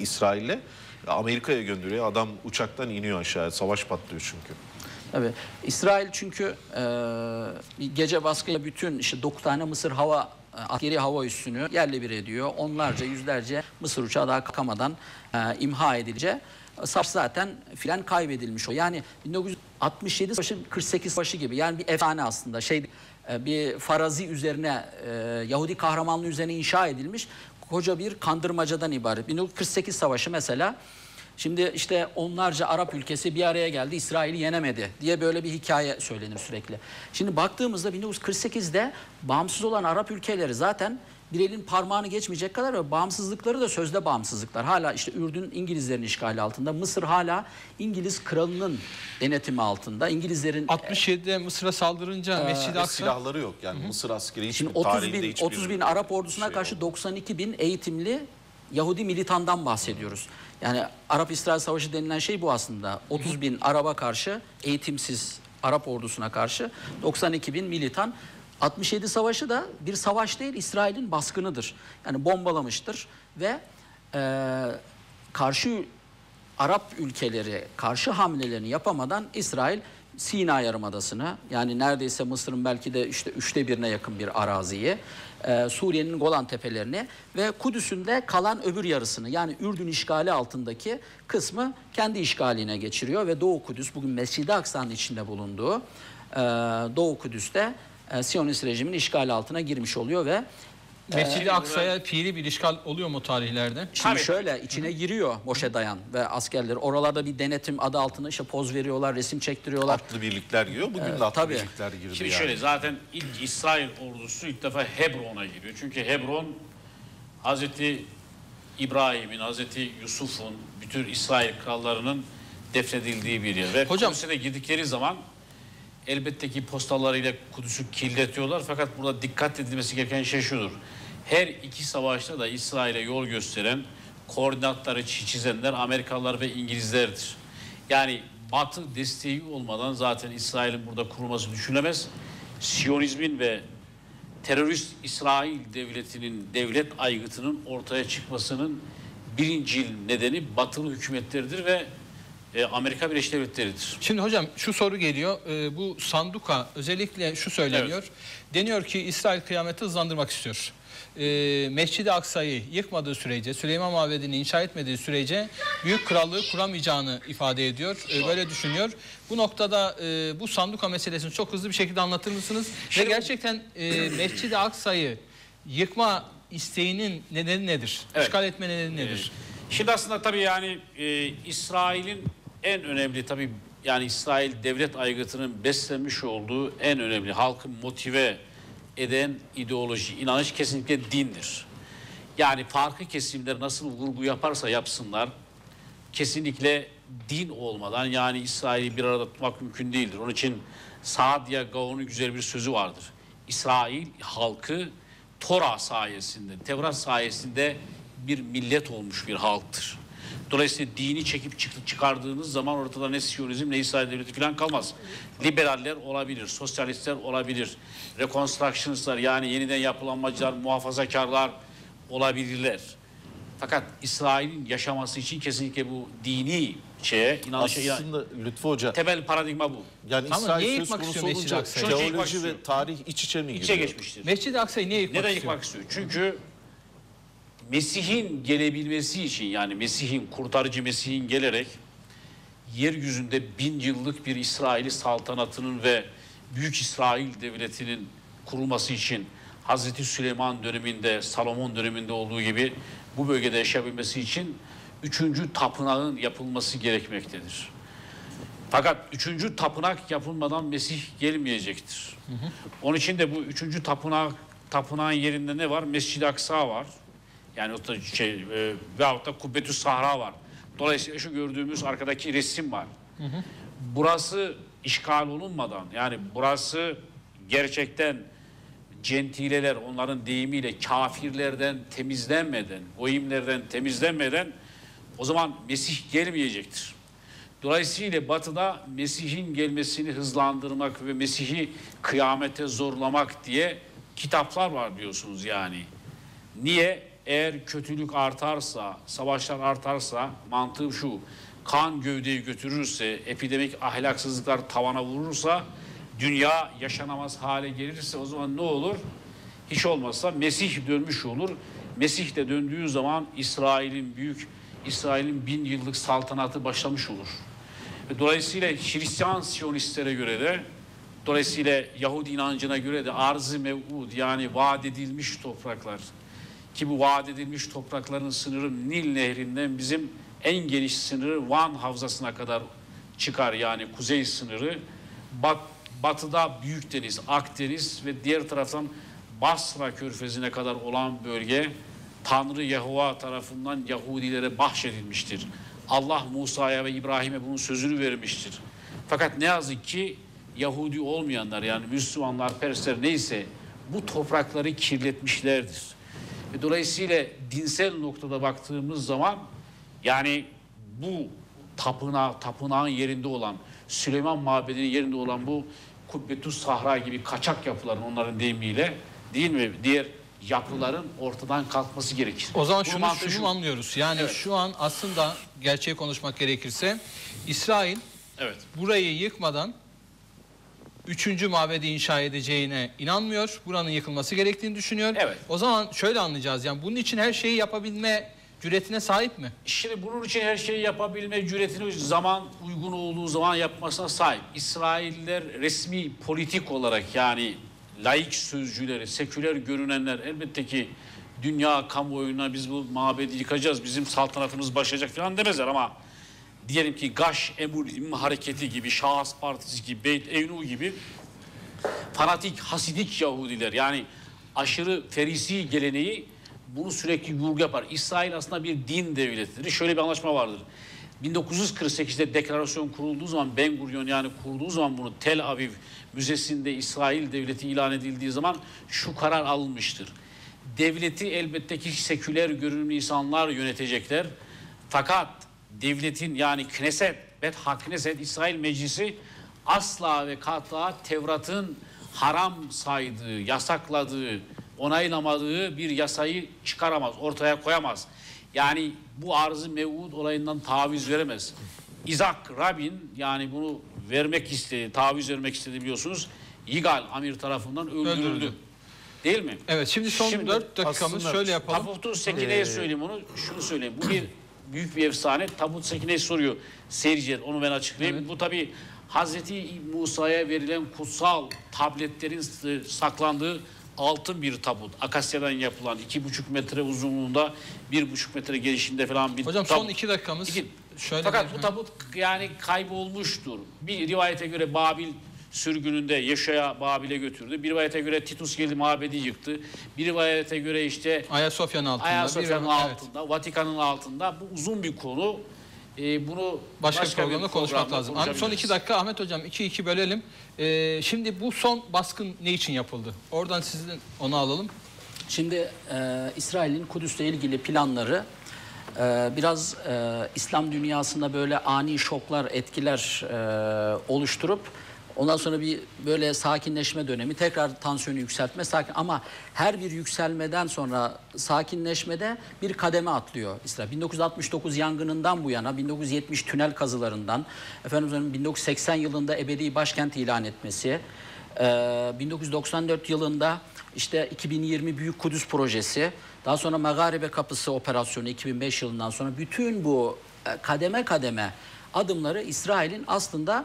İsrail'le. Amerika'ya gönderiyor. Adam uçaktan iniyor aşağıya. Savaş patlıyor çünkü. Evet. İsrail çünkü e, gece baskıyla bütün işte dokuz tane Mısır hava askeri hava üssünü yerle bir ediyor. Onlarca, yüzlerce Mısır uçağı daha kalkamadan e, imha edilince savaş zaten filan kaybedilmiş o. Yani bin dokuz yüz altmış yedi savaşı, kırk sekiz savaşı gibi. Yani bir efsane aslında. Şey e, bir farazi üzerine, e, Yahudi kahramanlığı üzerine inşa edilmiş koca bir kandırmacadan ibaret. bin dokuz yüz kırk sekiz savaşı mesela, şimdi işte onlarca Arap ülkesi bir araya geldi, İsrail'i yenemedi diye böyle bir hikaye söylenir sürekli. Şimdi baktığımızda bin dokuz yüz kırk sekizde bağımsız olan Arap ülkeleri zaten bir elin parmağını geçmeyecek kadar ve bağımsızlıkları da sözde bağımsızlıklar. Hala işte Ürdün İngilizlerin işgali altında. Mısır hala İngiliz kralının denetimi altında. İngilizlerin altmış yedide Mısır'a saldırınca e, Mescid-i Aksa silahları yok. Yani hı. Mısır askeri hiç Şimdi otuz bin, otuz bin Arap ordusuna şey karşı oldu. doksan iki bin eğitimli Yahudi militandan bahsediyoruz. Yani Arap-İsrail Savaşı denilen şey bu aslında. otuz bin Arap'a karşı, eğitimsiz Arap ordusuna karşı doksan iki bin militan. altmış yedi savaşı da bir savaş değil, İsrail'in baskınıdır. Yani bombalamıştır ve e, karşı Arap ülkeleri karşı hamlelerini yapamadan İsrail Sina Yarımadası'na, yani neredeyse Mısır'ın belki de işte üçte birine yakın bir araziyi, e, Suriye'nin Golan Tepelerine ve Kudüs'ün de kalan öbür yarısını, yani Ürdün işgali altındaki kısmı kendi işgaline geçiriyor ve Doğu Kudüs, bugün Mescid-i Aksa'nın içinde bulunduğu e, Doğu Kudüs'te e, Siyonist rejimin işgali altına girmiş oluyor ve Mescid-i Aksa'ya fiili bir işgal oluyor mu tarihlerde? Şimdi tabii. Şöyle içine giriyor Moşe Dayan ve askerleri. Oralarda bir denetim adı altında işte poz veriyorlar, resim çektiriyorlar. Atlı birlikler giriyor. Bugün ee, de atlı tabii. birlikler giriyor. Şimdi yani. şöyle zaten ilk İsrail ordusu ilk defa Hebron'a giriyor. Çünkü Hebron Hazreti İbrahim'in, Hazreti Yusuf'un, bütün İsrail krallarının defnedildiği bir yer. Ve Kudüs'e de girdikleri zaman elbette ki postalarıyla Kudüs'ü kirletiyorlar, fakat burada dikkat edilmesi gereken şey şudur. Her iki savaşta da İsrail'e yol gösteren, koordinatları çizenler Amerikalılar ve İngilizlerdir. Yani Batı desteği olmadan zaten İsrail'in burada kurulması düşünülemez. Siyonizmin ve terörist İsrail devletinin, devlet aygıtının ortaya çıkmasının birincil nedeni Batılı hükümetleridir ve Amerika Birleşik Devletleri'dir. Şimdi hocam şu soru geliyor. E, bu sanduka özellikle şu söyleniyor. Evet. Deniyor ki İsrail kıyameti hızlandırmak istiyor. E, Mescid-i Aksa'yı yıkmadığı sürece, Süleyman Mabedi'ni inşa etmediği sürece büyük krallığı kuramayacağını ifade ediyor. E, böyle düşünüyor. Bu noktada e, bu sanduka meselesini çok hızlı bir şekilde anlatır mısınız? Şimdi... Ve gerçekten e, Mescid-i Aksa'yı yıkma isteğinin nedeni nedir? Evet. İşgal etme nedeni nedir? E, şimdi aslında tabii yani e, İsrail'in en önemli tabii yani İsrail devlet aygıtının beslenmiş olduğu en önemli halkı motive eden ideoloji, inanış kesinlikle dindir. Yani farklı kesimler nasıl vurgu yaparsa yapsınlar kesinlikle din olmadan yani İsrail'i bir arada tutmak mümkün değildir. Onun için Saadia Gaon'un güzel bir sözü vardır. İsrail halkı Tora sayesinde, Tevrat sayesinde bir millet olmuş bir halktır. Dolayısıyla dini çekip çıkardığınız zaman ortada ne Siyonizm ne İsrail devleti falan kalmaz. Liberaller olabilir, sosyalistler olabilir, rekonstrüksiyonistler yani yeniden yapılanmacılar, muhafazakarlar olabilirler. Fakat İsrail'in yaşaması için kesinlikle bu dini şeye inanışa... Aslında Lütfü Hoca... Temel paradigma bu. Yani ama İsrail niye yıkmak istiyor Mescid-i Aksa'yı? Teoloji ve tarih iç içe mi giriyor? İçe geçmiştir. Mescid-i Aksa'yı niye yıkmak istiyor? Neden yıkmak istiyor? Çünkü... Mesih'in gelebilmesi için yani Mesih'in, kurtarıcı Mesih'in gelerek yeryüzünde bin yıllık bir İsrail saltanatının ve Büyük İsrail devletinin kurulması için Hazreti Süleyman döneminde, Salomon döneminde olduğu gibi bu bölgede yaşayabilmesi için üçüncü tapınağın yapılması gerekmektedir. Fakat üçüncü tapınak yapılmadan Mesih gelmeyecektir. Hı hı. Onun için de bu üçüncü tapınak, tapınağın yerinde ne var? Mescid-i Aksa var. Yani o da şey e, veyahut da Kubbetü's-sahra var. Dolayısıyla şu gördüğümüz arkadaki resim var. Hı hı. Burası işgal olunmadan yani burası gerçekten centileler onların deyimiyle kafirlerden temizlenmeden, goyimlerden temizlenmeden o zaman Mesih gelmeyecektir. Dolayısıyla Batı'da Mesih'in gelmesini hızlandırmak ve Mesih'i kıyamete zorlamak diye kitaplar var diyorsunuz yani. Niye? Eğer kötülük artarsa, savaşlar artarsa mantığım şu, kan gövdeyi götürürse, epidemik ahlaksızlıklar tavana vurursa, dünya yaşanamaz hale gelirse o zaman ne olur? Hiç olmazsa Mesih dönmüş olur. Mesih de döndüğü zaman İsrail'in büyük, İsrail'in bin yıllık saltanatı başlamış olur. Dolayısıyla Hristiyan Siyonistlere göre de, dolayısıyla Yahudi inancına göre de arz-ı mev'ud yani vaat edilmiş topraklar, ki bu vaat edilmiş toprakların sınırı Nil Nehri'nden bizim en geniş sınırı Van Havzası'na kadar çıkar. Yani kuzey sınırı. Bat, batıda Büyük Deniz, Akdeniz ve diğer taraftan Basra Körfezi'ne kadar olan bölge Tanrı Yahova tarafından Yahudilere bahşedilmiştir. Allah Musa'ya ve İbrahim'e bunun sözünü vermiştir. Fakat ne yazık ki Yahudi olmayanlar yani Müslümanlar, Persler neyse bu toprakları kirletmişlerdir. Dolayısıyla dinsel noktada baktığımız zaman yani bu tapına, tapınağın yerinde olan Süleyman Mabedi'nin yerinde olan bu Kubbetü's-sahra gibi kaçak yapıların onların deyimiyle değil mi? Diğer yapıların ortadan kalkması gerekir. O zaman şunu, şunu şu... anlıyoruz. Yani evet. şu an aslında gerçeği konuşmak gerekirse İsrail evet. burayı yıkmadan üçüncü mabedi inşa edeceğine inanmıyor. Buranın yıkılması gerektiğini düşünüyor. Evet. O zaman şöyle anlayacağız. Yani bunun için her şeyi yapabilme cüretine sahip mi? Şimdi bunun için her şeyi yapabilme cüretini zaman uygun olduğu zaman yapmasına sahip. İsrailler resmi politik olarak yani laik sözcüleri, seküler görünenler elbette ki dünya kamuoyuna biz bu mabedi yıkacağız, bizim saltanatımız başlayacak falan demezler ama diyelim ki Gaş Emul İm hareketi gibi, Şahıs Partisi gibi, Beyt Eynu gibi fanatik, hasidik Yahudiler yani aşırı ferisi geleneği bunu sürekli vurgu yapar. İsrail aslında bir din devletidir. Şöyle bir anlaşma vardır. bin dokuz yüz kırk sekiz'de deklarasyon kurulduğu zaman, Ben Gurion yani kurulduğu zaman bunu Tel Aviv Müzesi'nde İsrail devleti ilan edildiği zaman şu karar alınmıştır. Devleti elbette ki seküler görünümlü insanlar yönetecekler. Fakat devletin yani Knesset, Beth Knesset, İsrail Meclisi asla ve kat'a Tevrat'ın haram saydığı, yasakladığı, onaylamadığı bir yasayı çıkaramaz, ortaya koyamaz. Yani bu arz-ı mev'ud olayından taviz veremez. İzak Rabin yani bunu vermek istedi, taviz vermek istedi biliyorsunuz. Yigal Amir tarafından öldürüldü. öldürüldü. Değil mi? Evet, şimdi son şimdi dört dakikamız şöyle yapalım. Tabut'un Sekine'ye ee... söyleyeyim onu, şunu söyleyeyim. Bu bir büyük bir efsane. Tabut Sekine'ye soruyor seyirciler, onu ben açıklayayım. Evet. Bu tabii Hazreti Musa'ya verilen kutsal tabletlerin saklandığı altın bir tabut. Akasya'dan yapılan iki buçuk metre uzunluğunda, bir buçuk metre genişliğinde falan bir Hocam, tabut. Hocam son iki dakikamız. İki. Şöyle Fakat bu tabut yani kaybolmuştur. Bir rivayete göre Babil sürgününde Yeşaya Babil'e götürdü. Bir rivayete göre Titus geldi mabedi yıktı. Bir rivayete göre işte Ayasofya'nın altında. Ayasofya'nın altında, evet. Vatikan'ın altında. Bu uzun bir konu. Ee, bunu başka, başka programda konuşmak lazım. Son iki dakika Ahmet Hocam, iki iki bölelim. Ee, şimdi bu son baskın ne için yapıldı? Oradan sizin onu alalım. Şimdi e, İsrail'in Kudüs'le ilgili planları e, biraz e, İslam dünyasında böyle ani şoklar, etkiler e, oluşturup ondan sonra bir böyle sakinleşme dönemi, tekrar tansiyonu yükseltme, sakin ama her bir yükselmeden sonra sakinleşmede bir kademe atlıyor İsrail. bin dokuz yüz altmış dokuz yangınından bu yana, bin dokuz yüz yetmiş tünel kazılarından, efendim bin dokuz yüz seksen yılında ebedi başkent ilan etmesi, bin dokuz yüz doksan dört yılında işte iki bin yirmi Büyük Kudüs projesi, daha sonra Mağaribe Kapısı operasyonu iki bin beş yılından sonra bütün bu kademe kademe adımları İsrail'in aslında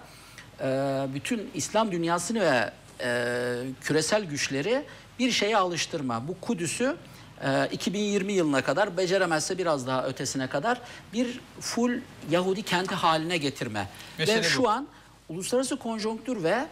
bütün İslam dünyasını ve küresel güçleri bir şeye alıştırma. Bu Kudüs'ü iki bin yirmi yılına kadar, beceremezse biraz daha ötesine kadar bir full Yahudi kenti haline getirme. Mesela ve şu bu. an uluslararası konjonktür ve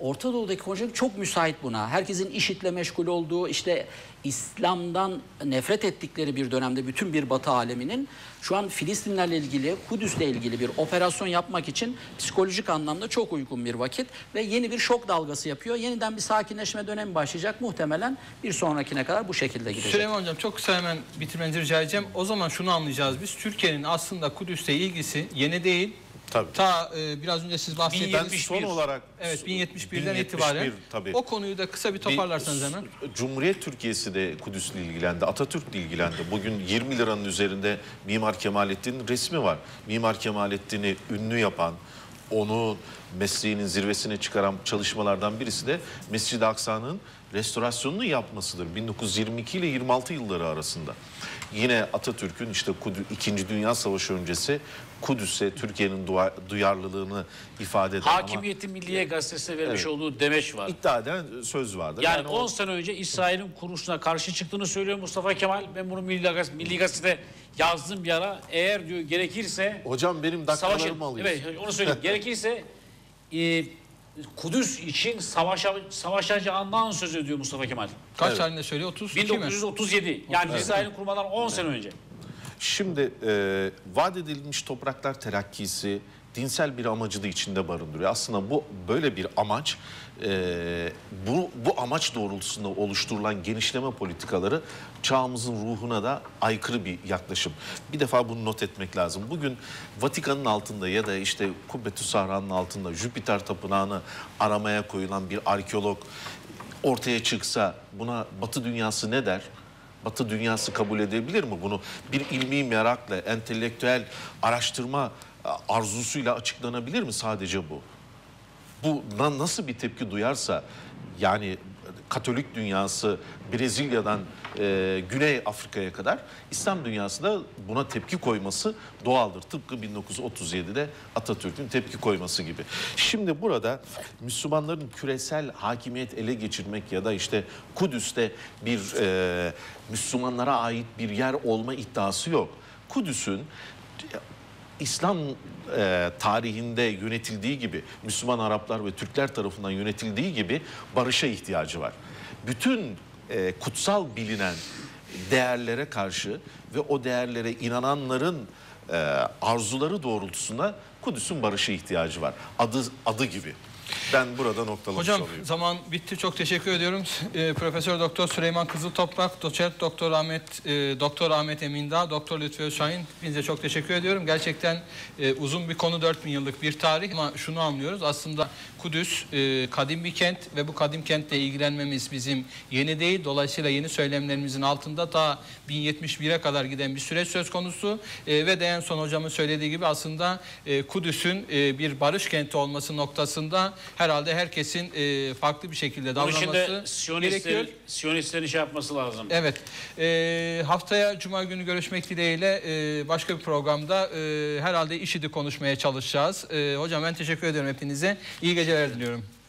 Orta Doğu'daki konjonktür çok müsait buna. Herkesin IŞİD'le meşgul olduğu, işte İslam'dan nefret ettikleri bir dönemde bütün bir Batı aleminin şu an Filistinlerle ilgili, Kudüs'le ilgili bir operasyon yapmak için psikolojik anlamda çok uygun bir vakit ve yeni bir şok dalgası yapıyor. Yeniden bir sakinleşme dönemi başlayacak. Muhtemelen bir sonrakine kadar bu şekilde gidecek. Süleyman Hocam, çok kısa hemen bitirmenizi rica edeceğim. O zaman şunu anlayacağız biz. Türkiye'nin aslında Kudüs'le ilgisi yeni değil. Tabii. Ta e, biraz önce siz bahsettiğiniz son olarak evet, bin yetmiş bir'den itibaren tabii. O konuyu da kısa bir toparlarsanız hemen. Cumhuriyet Türkiye'si de Kudüs'le ilgilendi, Atatürk'le ilgilendi. Bugün yirmi liranın üzerinde Mimar Kemalettin'in resmi var. Mimar Kemalettin'i ünlü yapan, onu mesleğinin zirvesine çıkaran çalışmalardan birisi de Mescid-i Aksa'nın restorasyonunu yapmasıdır. bin dokuz yüz yirmi iki ile yirmi altı yılları arasında. Yine Atatürk'ün işte İkinci Dünya Savaşı öncesi Kudüs'e Türkiye'nin duyarlılığını ifade eden Hakimiyeti ama, Milliye Gazetesi'ne vermiş evet, olduğu demeç var. İddia eden söz vardı. Yani, yani on o... sene önce İsrail'in kuruluşuna karşı çıktığını söylüyor Mustafa Kemal. Ben bunu Milli, Gaz Milli Gazete'de yazdım bir ara. Eğer diyor gerekirse... Hocam benim dakikalarımı alıyorsun. Evet, onu söyleyeyim. Gerekirse e, Kudüs için savaşa, savaşacağından söz ediyor Mustafa Kemal. Kaç evet. halinde söylüyor? bin dokuz yüz otuz yedi. Yani evet. İsrail'in kurmadan on evet. sene önce. Şimdi e, vaat edilmiş topraklar terakkisi dinsel bir amacı da içinde barındırıyor. Aslında bu böyle bir amaç, e, bu, bu amaç doğrultusunda oluşturulan genişleme politikaları çağımızın ruhuna da aykırı bir yaklaşım. Bir defa bunu not etmek lazım. Bugün Vatikan'ın altında ya da işte Kubbetü's-sahra'nın altında Jüpiter tapınağını aramaya koyulan bir arkeolog ortaya çıksa buna Batı dünyası ne der? Batı dünyası kabul edebilir mi bunu? Bir ilmi merakla, entelektüel araştırma arzusuyla açıklanabilir mi sadece bu? Bu nasıl bir tepki duyarsa, yani Katolik dünyası Brezilya'dan e, Güney Afrika'ya kadar İslam dünyası da buna tepki koyması doğaldır. Tıpkı bin dokuz yüz otuz yedi'de Atatürk'ün tepki koyması gibi. Şimdi burada Müslümanların küresel hakimiyet ele geçirmek ya da işte Kudüs'te bir e, Müslümanlara ait bir yer olma iddiası yok. Kudüs'ün İslam e, tarihinde yönetildiği gibi, Müslüman Araplar ve Türkler tarafından yönetildiği gibi barışa ihtiyacı var. Bütün e, kutsal bilinen değerlere karşı ve o değerlere inananların e, arzuları doğrultusunda Kudüs'ün barışa ihtiyacı var. Adı, adı gibi. Ben burada noktalamış Hocam, olayım. Zaman bitti. Çok teşekkür ediyorum. E, Profesör Doktor Süleyman Kızıltoprak, Doçent Doktor Ahmet e, Doktor Ahmet Emindağ, Doktor Lütfü Özşahin, hepinize çok teşekkür ediyorum. Gerçekten e, uzun bir konu, dört bin yıllık bir tarih ama şunu anlıyoruz. Aslında Kudüs e, kadim bir kent ve bu kadim kentle ilgilenmemiz bizim yeni değil. Dolayısıyla yeni söylemlerimizin altında ta bin yetmiş bir'e kadar giden bir süreç söz konusu e, ve de en son hocamın söylediği gibi aslında e, Kudüs'ün e, bir barış kenti olması noktasında herhalde herkesin e, farklı bir şekilde davranması gerekiyor. Siyonistlerin şey yapması lazım. Evet. E, haftaya Cuma günü görüşmek dileğiyle e, başka bir programda e, herhalde IŞİD'i konuşmaya çalışacağız. E, hocam ben teşekkür ediyorum hepinize. İyi geceler diliyorum.